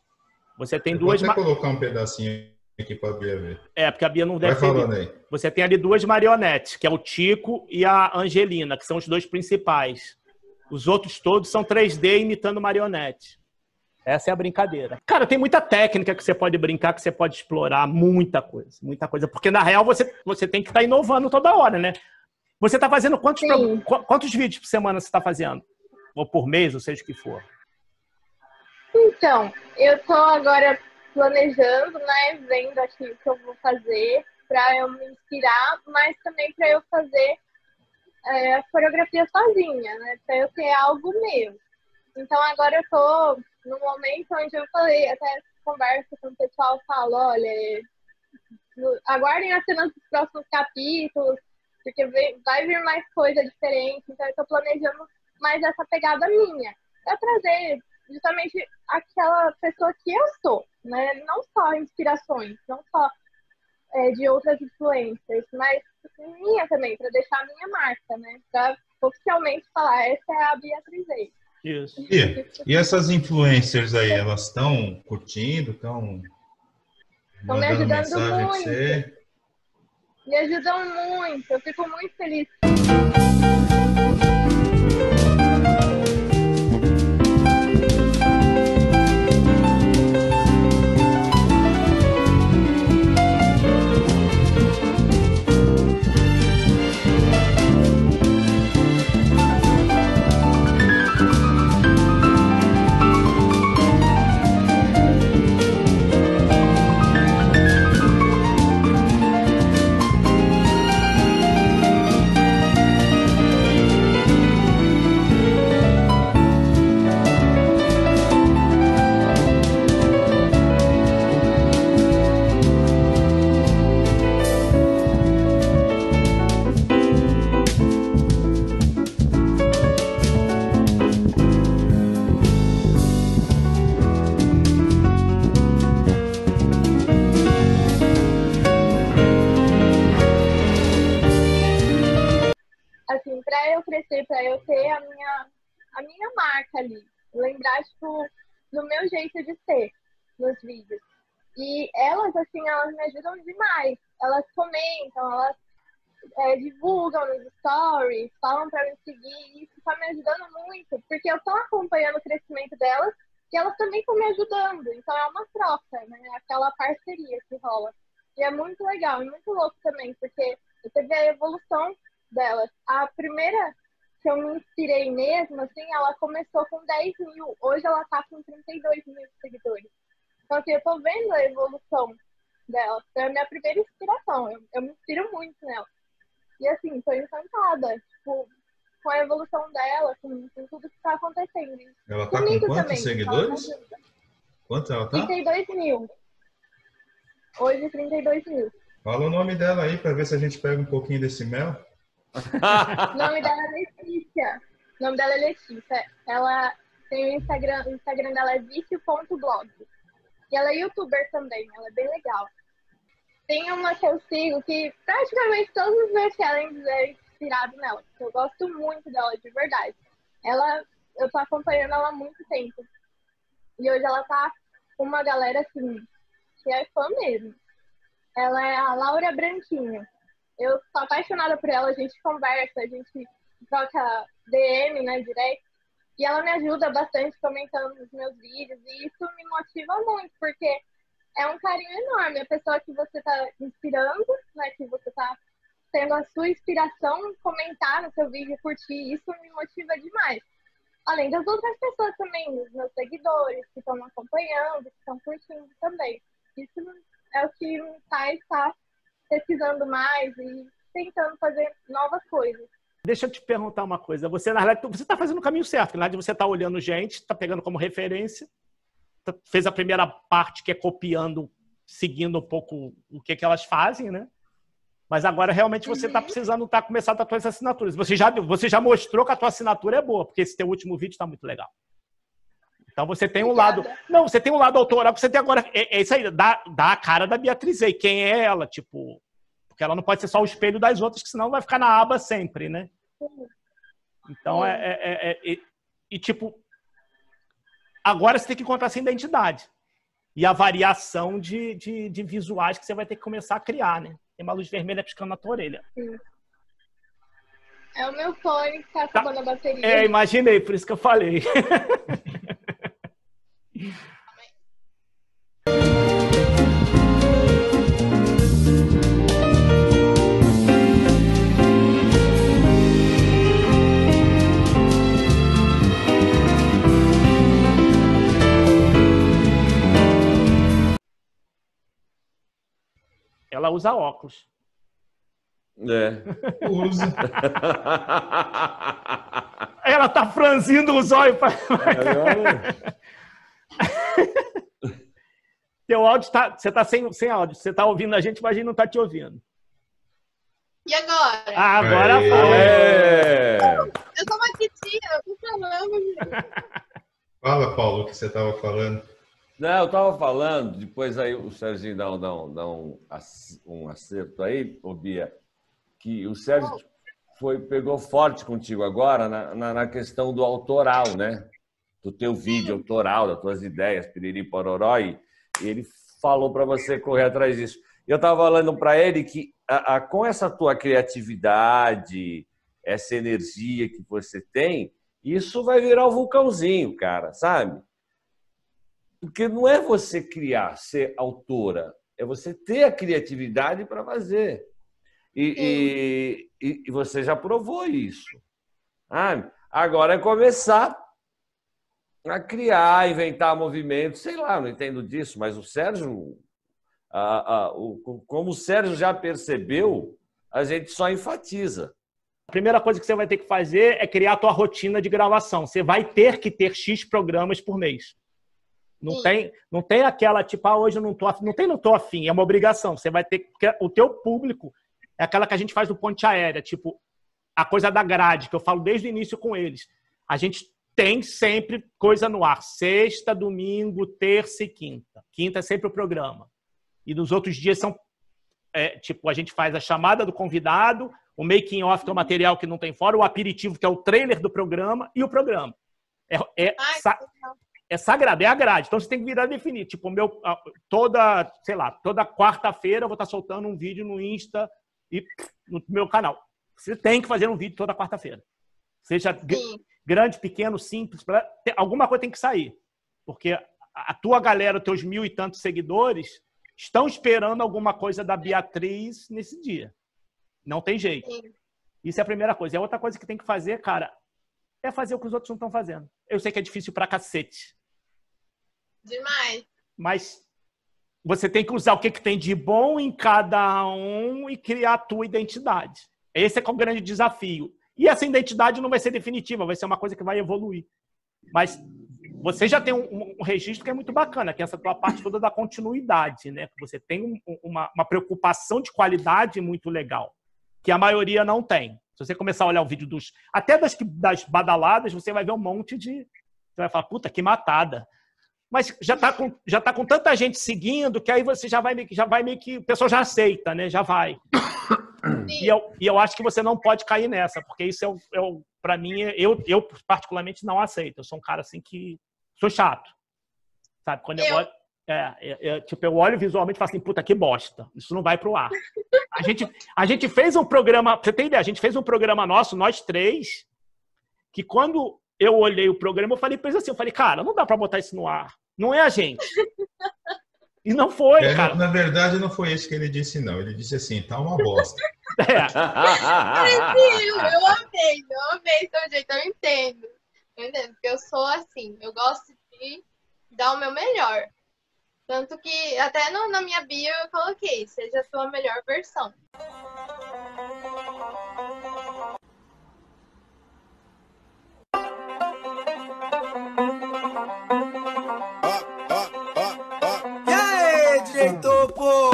Você tem duas... Vou até colocar um pedacinho aqui pra Bia ver. É, porque a Bia não deve ter... Vai falando aí. Você tem ali duas marionetes, que é o Tico e a Angelina, que são os dois principais. Os outros todos são 3D imitando marionete. Essa é a brincadeira. Cara, tem muita técnica que você pode brincar, que você pode explorar, muita coisa, muita coisa. Porque, na real, você tem que estar inovando toda hora, né? Você está fazendo quantos vídeos por semana você está fazendo? Ou por mês, ou seja o que for. Então, eu estou agora planejando, né? Vendo aqui o que eu vou fazer para eu me inspirar, mas também para eu fazer... a coreografia sozinha, né? Pra eu ter algo meu. Então agora eu tô num momento onde eu falei, até converso com o pessoal, falo, olha, aguardem as cenas dos próximos capítulos, porque vai vir mais coisa diferente. Então eu tô planejando mais essa pegada minha, pra trazer justamente aquela pessoa que eu sou, né? Não só inspirações, não só de outras influências, mas minha também, para deixar a minha marca, né? Para oficialmente falar, essa é a Biatrizei. Isso. E essas influencers aí, elas estão curtindo, estão me ajudando muito. Você... Me ajudam muito, eu fico muito feliz. crescer, para eu ter a minha marca ali. Lembrar, tipo, do meu jeito de ser nos vídeos. E elas, assim, elas me ajudam demais. Elas comentam, elas divulgam nos stories, falam pra me seguir. E isso tá me ajudando muito, porque eu tô acompanhando o crescimento delas e elas também estão me ajudando. Então é uma troca, né? Aquela parceria que rola. E é muito legal, e muito louco também, porque eu teve a evolução delas. A primeira que eu me inspirei mesmo, assim, ela começou com 10 mil. Hoje ela tá com 32 mil seguidores. Então, assim, eu tô vendo a evolução dela. Então, é a minha primeira inspiração. Eu me inspiro muito nela. E, assim, tô encantada, tipo, com a evolução dela, com tudo que tá acontecendo. Ela tá comigo com quantos também, seguidores? Quanto ela tá? 32 mil. Hoje, 32 mil. Fala o nome dela aí, pra ver se a gente pega um pouquinho desse mel. O nome dela é Letícia. O nome dela é Letícia. Ela tem o Instagram dela é vicio.blog. E ela é youtuber também, ela é bem legal. Tem uma que eu sigo que praticamente todos os meus challenges é inspirado nela. Eu gosto muito dela, de verdade. Eu tô acompanhando ela há muito tempo. E hoje ela tá com uma galera assim, que é fã mesmo. Ela é a Laura Branquinha. Eu sou apaixonada por ela, a gente conversa, a gente troca DM, né, direct. E ela me ajuda bastante comentando nos meus vídeos. E isso me motiva muito, porque é um carinho enorme. A pessoa que você tá inspirando, né, que você tá tendo a sua inspiração, comentar no seu vídeo, curtir, isso me motiva demais. Além das outras pessoas também, dos meus seguidores, que estão acompanhando, que estão curtindo também. Isso é o que me faz estar pesquisando mais e tentando fazer novas coisas. Deixa eu te perguntar uma coisa. Você, na verdade, você está fazendo o caminho certo. Na verdade, você está olhando gente, está pegando como referência, fez a primeira parte que é copiando, seguindo um pouco o que elas fazem, né? Mas agora, realmente, você está precisando começar a atualizar as assinaturas. Você já mostrou que a tua assinatura é boa, porque esse teu último vídeo está muito legal. Então você tem um lado... Não, você tem um lado autoral que você tem agora... É isso aí, dá a cara da Biatrizei. Quem é ela, tipo... Porque ela não pode ser só o espelho das outras, que senão vai ficar na aba sempre, né? Então tipo... Agora você tem que encontrar essa identidade. E a variação de visuais que você vai ter que começar a criar, né? Tem uma luz vermelha piscando na tua orelha. Sim. É o meu fone que tá acabando a bateria. É, imaginei, por isso que eu falei. Ela usa óculos. É. Usa. Ela tá franzindo os olhos para... Teu áudio tá... Você tá sem áudio. Você tá ouvindo a gente, mas a gente não tá te ouvindo. E agora? Ah, agora vai. Eu tô uma titia, eu tô falando. Fala, Paulo, o que você tava falando. Não, eu tava falando, depois aí o Serginho dá um acerto aí, ô Bia, que o Sérgio pegou forte contigo agora na questão do autoral, né? Do teu vídeo autoral, das tuas ideias, piriri, pororó, e ele falou para você correr atrás disso. Eu estava falando para ele que com essa tua criatividade, essa energia que você tem, isso vai virar um vulcãozinho, cara, sabe? Porque não é você criar, ser autora, é você ter a criatividade para fazer. E você já provou isso. Sabe? Agora é começar a criar, inventar movimentos, sei lá, não entendo disso, mas o Sérgio, como o Sérgio já percebeu, a gente só enfatiza. A primeira coisa que você vai ter que fazer é criar a tua rotina de gravação. Você vai ter que ter X programas por mês. Não tem aquela, tipo, hoje eu não tô afim. Não tô afim, é uma obrigação. Você vai ter que... O teu público é aquela que a gente faz do Ponte Aérea, tipo, a coisa da grade, que eu falo desde o início com eles. A gente... Tem sempre coisa no ar. Sexta, domingo, terça e quinta. Quinta é sempre o programa. E nos outros dias são... tipo, a gente faz a chamada do convidado, O making off, que é o material que não tem fora, o aperitivo, que é o trailer do programa, e o programa. É sagrado, é a grade. Então, você tem que virar e definir. Tipo, toda quarta-feira eu vou estar soltando um vídeo no Insta e no meu canal. Você tem que fazer um vídeo toda quarta-feira. Seja grande, pequeno, simples. Alguma coisa tem que sair. Porque a tua galera, os teus 1000 e tantos seguidores, estão esperando alguma coisa da Beatriz nesse dia. Não tem jeito. Isso é a primeira coisa. E a outra coisa que tem que fazer, cara, é fazer o que os outros não estão fazendo. Eu sei que é difícil pra cacete. Demais. Mas você tem que usar o que, que tem de bom em cada um e criar a tua identidade. Esse é o grande desafio. E essa identidade não vai ser definitiva, vai ser uma coisa que vai evoluir. Mas você já tem um registro que é muito bacana, que é essa tua parte toda da continuidade, né? Você tem uma preocupação de qualidade muito legal, que a maioria não tem. Se você começar a olhar o vídeo das badaladas, você vai ver um monte de... Você vai falar, puta, que matada. Mas já tá com tanta gente seguindo que aí você já vai meio que... O pessoal já aceita, né? Já vai. E eu acho que você não pode cair nessa, porque isso pra mim, eu particularmente não aceito. Eu sou um cara assim que... Sou chato. Sabe? Quando eu olho... Tipo, eu olho visualmente e falo assim, puta, que bosta. Isso não vai pro ar. A gente fez um programa, pra você ter ideia, a gente fez um programa nosso, nós três, que quando eu olhei o programa, eu falei, cara, não dá pra botar isso no ar. Não é a gente. E não foi, cara. Na verdade, não foi isso que ele disse, não. Ele disse assim, tá uma bosta. Eu amei seu jeito, eu entendo. Eu entendo, porque eu sou assim, eu gosto de dar o meu melhor. Tanto que até na minha bio eu coloquei, seja a sua melhor versão. E aí, diretor, pô!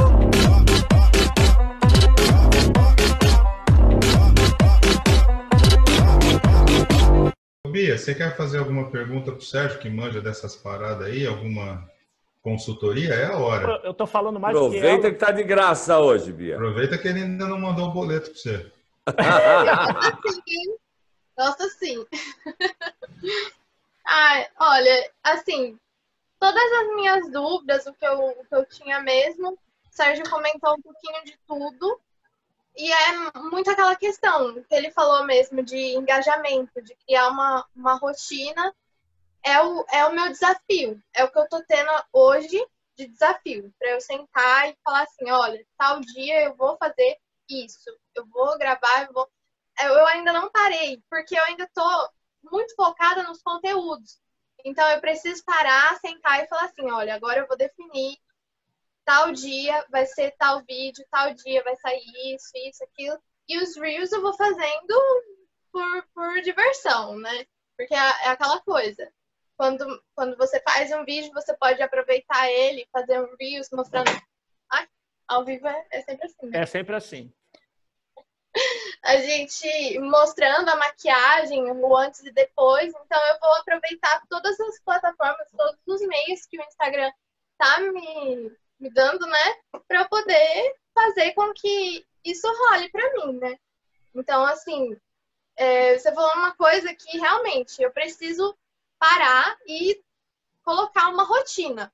Bia, você quer fazer alguma pergunta pro Sérgio, que manja dessas paradas aí? Alguma... Consultoria é a hora. Eu tô falando mais. Aproveita que tá de graça hoje, Bia. Aproveita que ele ainda não mandou o boleto pra você. Nossa, sim. Ai, olha, assim, todas as minhas dúvidas, o que eu tinha mesmo, o Sérgio comentou um pouquinho de tudo. E é muito aquela questão que ele falou mesmo de engajamento, de criar uma rotina. É o meu desafio, é o que eu tô tendo hoje de desafio, para eu sentar e falar assim, olha, tal dia eu vou fazer isso, eu vou gravar, eu ainda não parei, porque eu ainda tô muito focada nos conteúdos. Então eu preciso parar, sentar e falar assim, olha, agora eu vou definir, tal dia vai ser tal vídeo, tal dia vai sair isso, aquilo. E os Reels eu vou fazendo por diversão, né? Porque é aquela coisa. Quando você faz um vídeo, você pode aproveitar ele, fazer um Reels mostrando... Ai, ao vivo é sempre assim. Né? É sempre assim. A gente mostrando a maquiagem, o antes e depois. Então, eu vou aproveitar todas as plataformas, todos os meios que o Instagram tá me dando, né? Pra eu poder fazer com que isso role pra mim, né? Então, assim, você falou uma coisa que realmente eu preciso... parar e colocar uma rotina.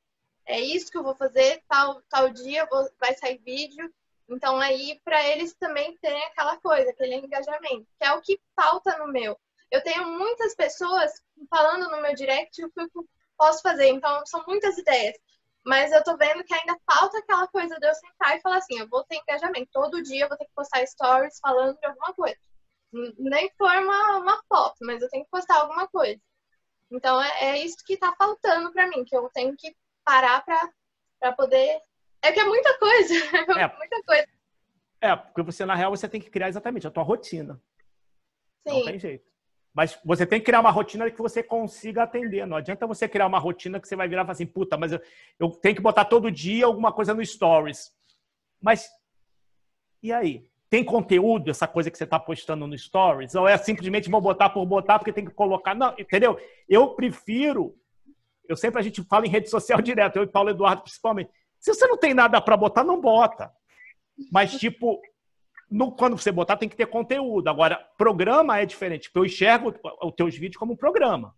É isso que eu vou fazer, tal dia vai sair vídeo. Então, aí, para eles também terem aquela coisa, aquele engajamento, que é o que falta no meu. Eu tenho muitas pessoas falando no meu direct o que eu posso fazer. Então, são muitas ideias. Mas eu tô vendo que ainda falta aquela coisa de eu sentar e falar assim, eu vou ter engajamento. Todo dia eu vou ter que postar stories falando de alguma coisa. Nem for uma foto, mas eu tenho que postar alguma coisa. Então, é isso que tá faltando pra mim, que eu tenho que parar pra poder... É que é muita coisa, muita coisa. É, porque você, na real, você tem que criar exatamente a tua rotina. Sim. Não tem jeito. Mas você tem que criar uma rotina que você consiga atender. Não adianta você criar uma rotina que você vai virar e falar assim, puta, mas eu tenho que botar todo dia alguma coisa no Stories. Mas, e aí? Tem conteúdo, essa coisa que você está postando no Stories? Ou é simplesmente vou botar por botar porque tem que colocar? Não, entendeu? Eu prefiro... a gente fala em rede social direto, eu e Paulo Eduardo principalmente. Se você não tem nada para botar, não bota. Mas, tipo, Quando você botar, tem que ter conteúdo. Agora, programa é diferente. Porque eu enxergo os teus vídeos como um programa.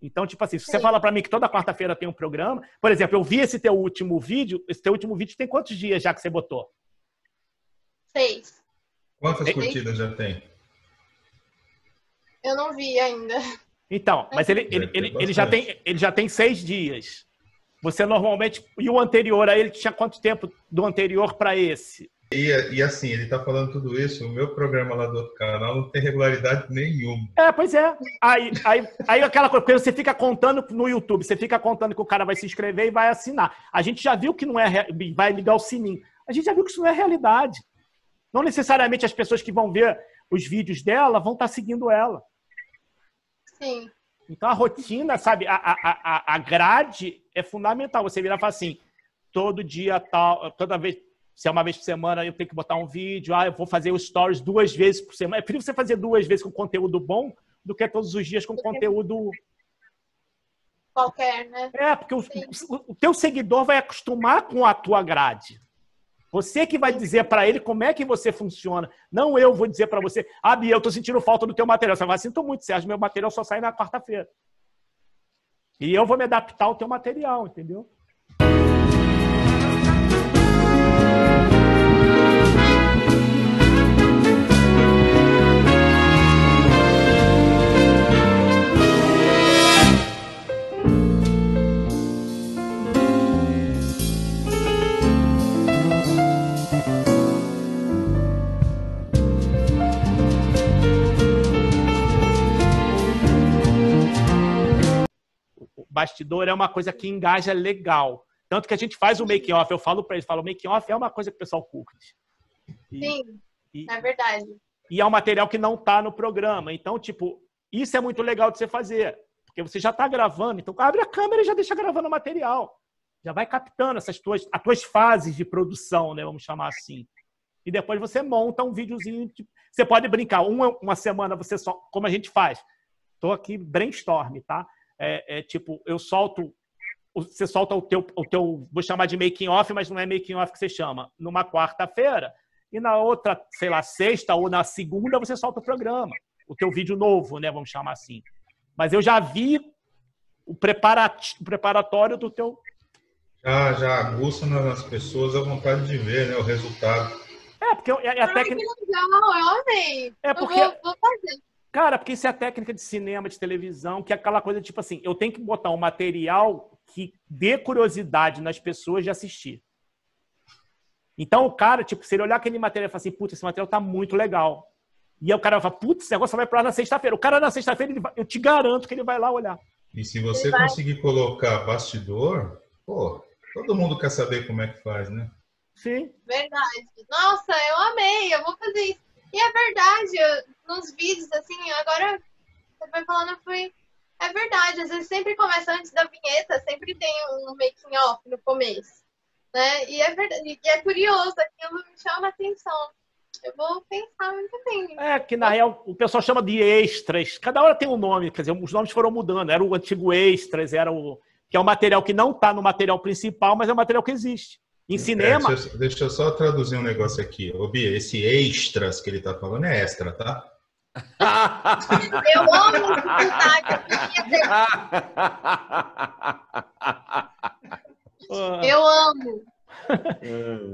Então, tipo assim, se você fala pra mim que toda quarta-feira tem um programa... Por exemplo, eu vi esse teu último vídeo. Esse teu último vídeo tem quantos dias já que você botou? 6. Quantas curtidas já tem? Eu não vi ainda. Então, mas ele já tem 6 dias. Você normalmente... E o anterior a ele tinha quanto tempo do anterior pra esse? E assim, ele tá falando tudo isso, o meu programa lá do outro canal não tem regularidade nenhuma. É, pois é. Aí aquela coisa, porque você fica contando no YouTube, você fica contando que o cara vai se inscrever e vai assinar. A gente já viu que não é... Vai ligar o sininho. A gente já viu que isso não é realidade. Não necessariamente as pessoas que vão ver os vídeos dela vão estar seguindo ela. Sim. Então a rotina, sabe? A grade é fundamental. Você virar e falar assim, todo dia tal, toda vez... Se é uma vez por semana, eu tenho que botar um vídeo. Ah, eu vou fazer os stories 2 vezes por semana. É preferível você fazer 2 vezes com conteúdo bom do que todos os dias com conteúdo... Qualquer, né? É, porque o teu seguidor vai acostumar com a tua grade. Você que vai dizer para ele como é que você funciona. Não eu vou dizer para você, ah, Bia, eu tô sentindo falta do teu material. Você vai falar, sinto muito, Sérgio, meu material só sai na quarta-feira. E eu vou me adaptar ao teu material, entendeu? Bastidor é uma coisa que engaja legal. Tanto que a gente faz o make-off. Eu falo para eles, falo, o make-off é uma coisa que o pessoal curte. Sim, é verdade. E é um material que não está no programa. Então, tipo, isso é muito legal de você fazer. Porque você já está gravando. Então, abre a câmera e já deixa gravando o material. Já vai captando essas as tuas fases de produção, né? Vamos chamar assim. E depois você monta um videozinho. Tipo, você pode brincar. Uma semana você só... Como a gente faz? Estou aqui brainstorm, tá? Tipo, eu solto, você solta o teu vou chamar de making off, mas não é making off que você chama, numa quarta-feira e na outra, sei lá, sexta ou na segunda você solta o programa, o teu vídeo novo, né, vamos chamar assim. Mas eu já vi o preparatório do teu... Já aguça nas pessoas a vontade de ver, né, o resultado. É, porque a técnica... Que legal, eu amei. É porque... eu vou fazer. Cara, porque isso é a técnica de cinema, de televisão, que é aquela coisa tipo assim, eu tenho que botar um material que dê curiosidade nas pessoas de assistir. Então o cara, tipo, se ele olhar aquele material e falar assim, putz, esse material tá muito legal. E aí o cara vai falar, putz, esse negócio vai pra lá na sexta-feira. O cara na sexta-feira, eu te garanto que ele vai lá olhar. E se você conseguir colocar bastidor, pô, todo mundo quer saber como é que faz, né? Sim. Verdade. Nossa, eu amei, eu vou fazer isso. E é verdade, nos vídeos, assim, agora você foi falando, é verdade, às vezes sempre começa antes da vinheta, sempre tem um making off no começo, né? E é verdade, e é curioso, aquilo me chama a atenção. Eu vou pensar muito bem. É, que na real o pessoal chama de extras, cada hora tem um nome, quer dizer, os nomes foram mudando, era o antigo extras, era o... que é o material que não tá no material principal, mas é o material que existe. Em cinema... Deixa eu só traduzir um negócio aqui. Ô, Bia, esse extras que ele tá falando é extra, tá? Eu amo esse sotaque. Eu amo.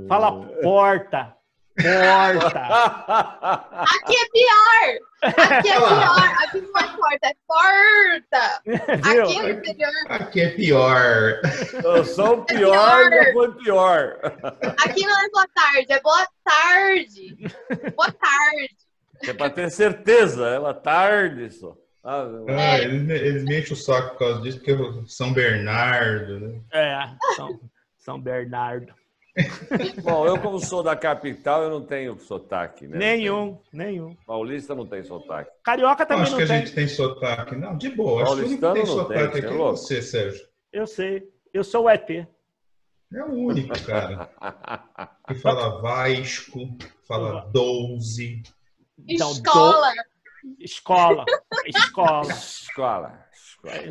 Fala porta. Porta. Aqui é pior. Aqui é pior. Aqui não é porta, é porta. Aqui é interior. Aqui é pior. Eu sou o pior, já foi pior. Aqui não é boa tarde, é boa tarde. Boa tarde. É pra ter certeza, é boa tarde só. Ah, eles me enchem o saco por causa disso, porque eu, São Bernardo, né? É, São Bernardo. Bom, eu como sou da capital, eu não tenho sotaque, né? Nenhum. Paulista não tem sotaque. Carioca também não tem. Acho que a gente tem sotaque. Não, de boa. Paulistano acho que não tem sotaque aqui. É você, Sérgio? Eu sei. Eu sou o ET. É o único, cara. Que fala Vasco, fala 12. Então, Escola.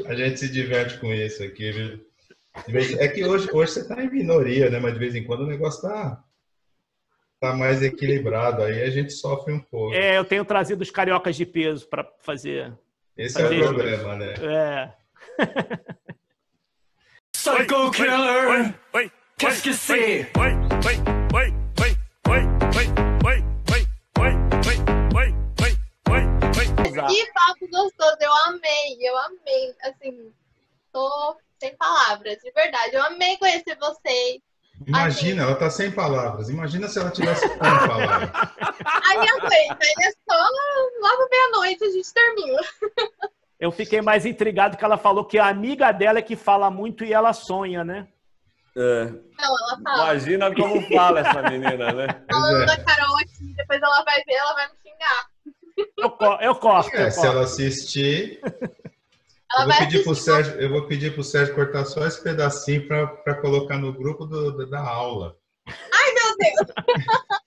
A gente se diverte com isso aqui, viu? É que hoje você está em minoria, né? Mas de vez em quando o negócio está tá mais equilibrado, aí a gente sofre um pouco. É, eu tenho trazido os cariocas de peso para fazer. Esse é o problema, né? É. Psycho killer. Qu'est-ce que c'est? Que papo gostoso, eu amei, assim, tô sem palavras, de verdade, eu amei conhecer vocês. Imagina, ela tá sem palavras. Imagina se ela tivesse com palavras. Aí eu sei, aí é só logo meia-noite a gente termina. Eu fiquei mais intrigado que ela falou que a amiga dela é que fala muito e ela sonha, né? É. Não, ela fala. Imagina como fala essa menina, né? Falando da Carol aqui, depois ela vai ver, ela vai me xingar. Eu corto. É, eu se ela assistir... Eu vou pedir pro Sérgio cortar só esse pedacinho para colocar no grupo da aula. Ai, meu Deus!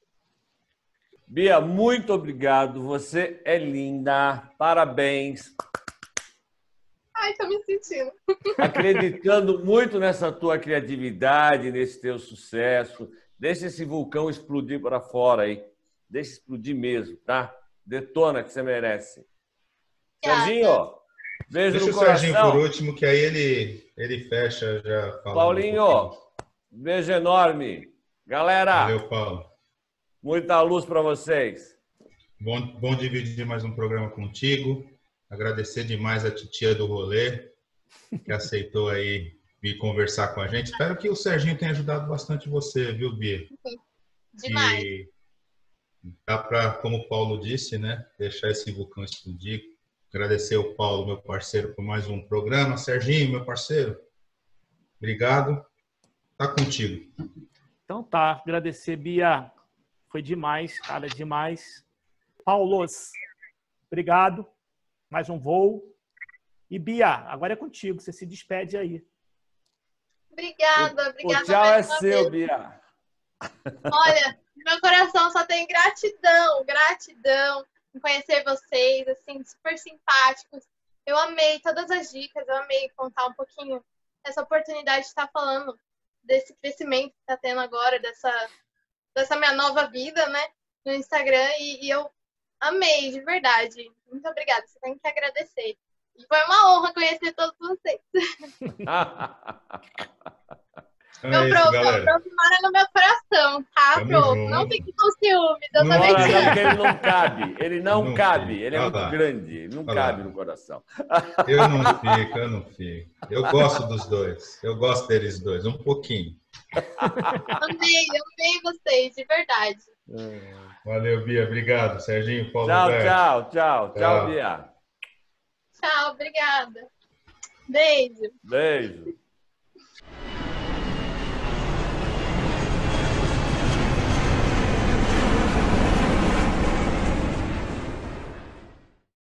Bia, muito obrigado. Você é linda. Parabéns. Ai, tô me sentindo. Acreditando muito nessa tua criatividade, nesse teu sucesso. Deixa esse vulcão explodir para fora aí. Deixa explodir mesmo, tá? Detona que você merece. Serginho, beijo. Deixa no coração. O Serginho por último, que aí ele fecha já. Paulinho, beijo enorme. Galera, valeu, Paulo. Muita luz para vocês. Bom dividir mais um programa contigo. Agradecer demais a Titia do Rolê, que aceitou aí vir conversar com a gente. Espero que o Serginho tenha ajudado bastante você, viu, Bia? Demais. E dá para, como o Paulo disse, né, deixar esse vulcão explodir. Agradecer ao Paulo, meu parceiro, por mais um programa. Serginho, meu parceiro, obrigado. Tá contigo. Então tá, agradecer, Bia. Foi demais, cara, demais. Paulo, obrigado. Mais um voo. E Bia, agora é contigo, você se despede aí. Obrigada, obrigada. O tchau é seu, Bia. Olha, meu coração só tem gratidão, gratidão. Conhecer vocês, assim, super simpáticos. Eu amei todas as dicas, eu amei contar um pouquinho essa oportunidade de estar falando desse crescimento que está tendo agora, dessa minha nova vida, né, no Instagram, e eu amei, de verdade. Muito obrigada, você tem que agradecer. E foi uma honra conhecer todos vocês. Meu prof mora no meu coração, tá, prof? Não fique com ciúmes, eu também não, ele não cabe, ele não cabe, ele é muito grande, ele não cabe no coração. Eu não fico. Eu gosto dos dois, eu gosto deles dois, um pouquinho. Amei vocês, de verdade. Valeu, Bia, obrigado, Serginho, Paulo Roberto. Tchau, Bia. Tchau, obrigada. Beijo.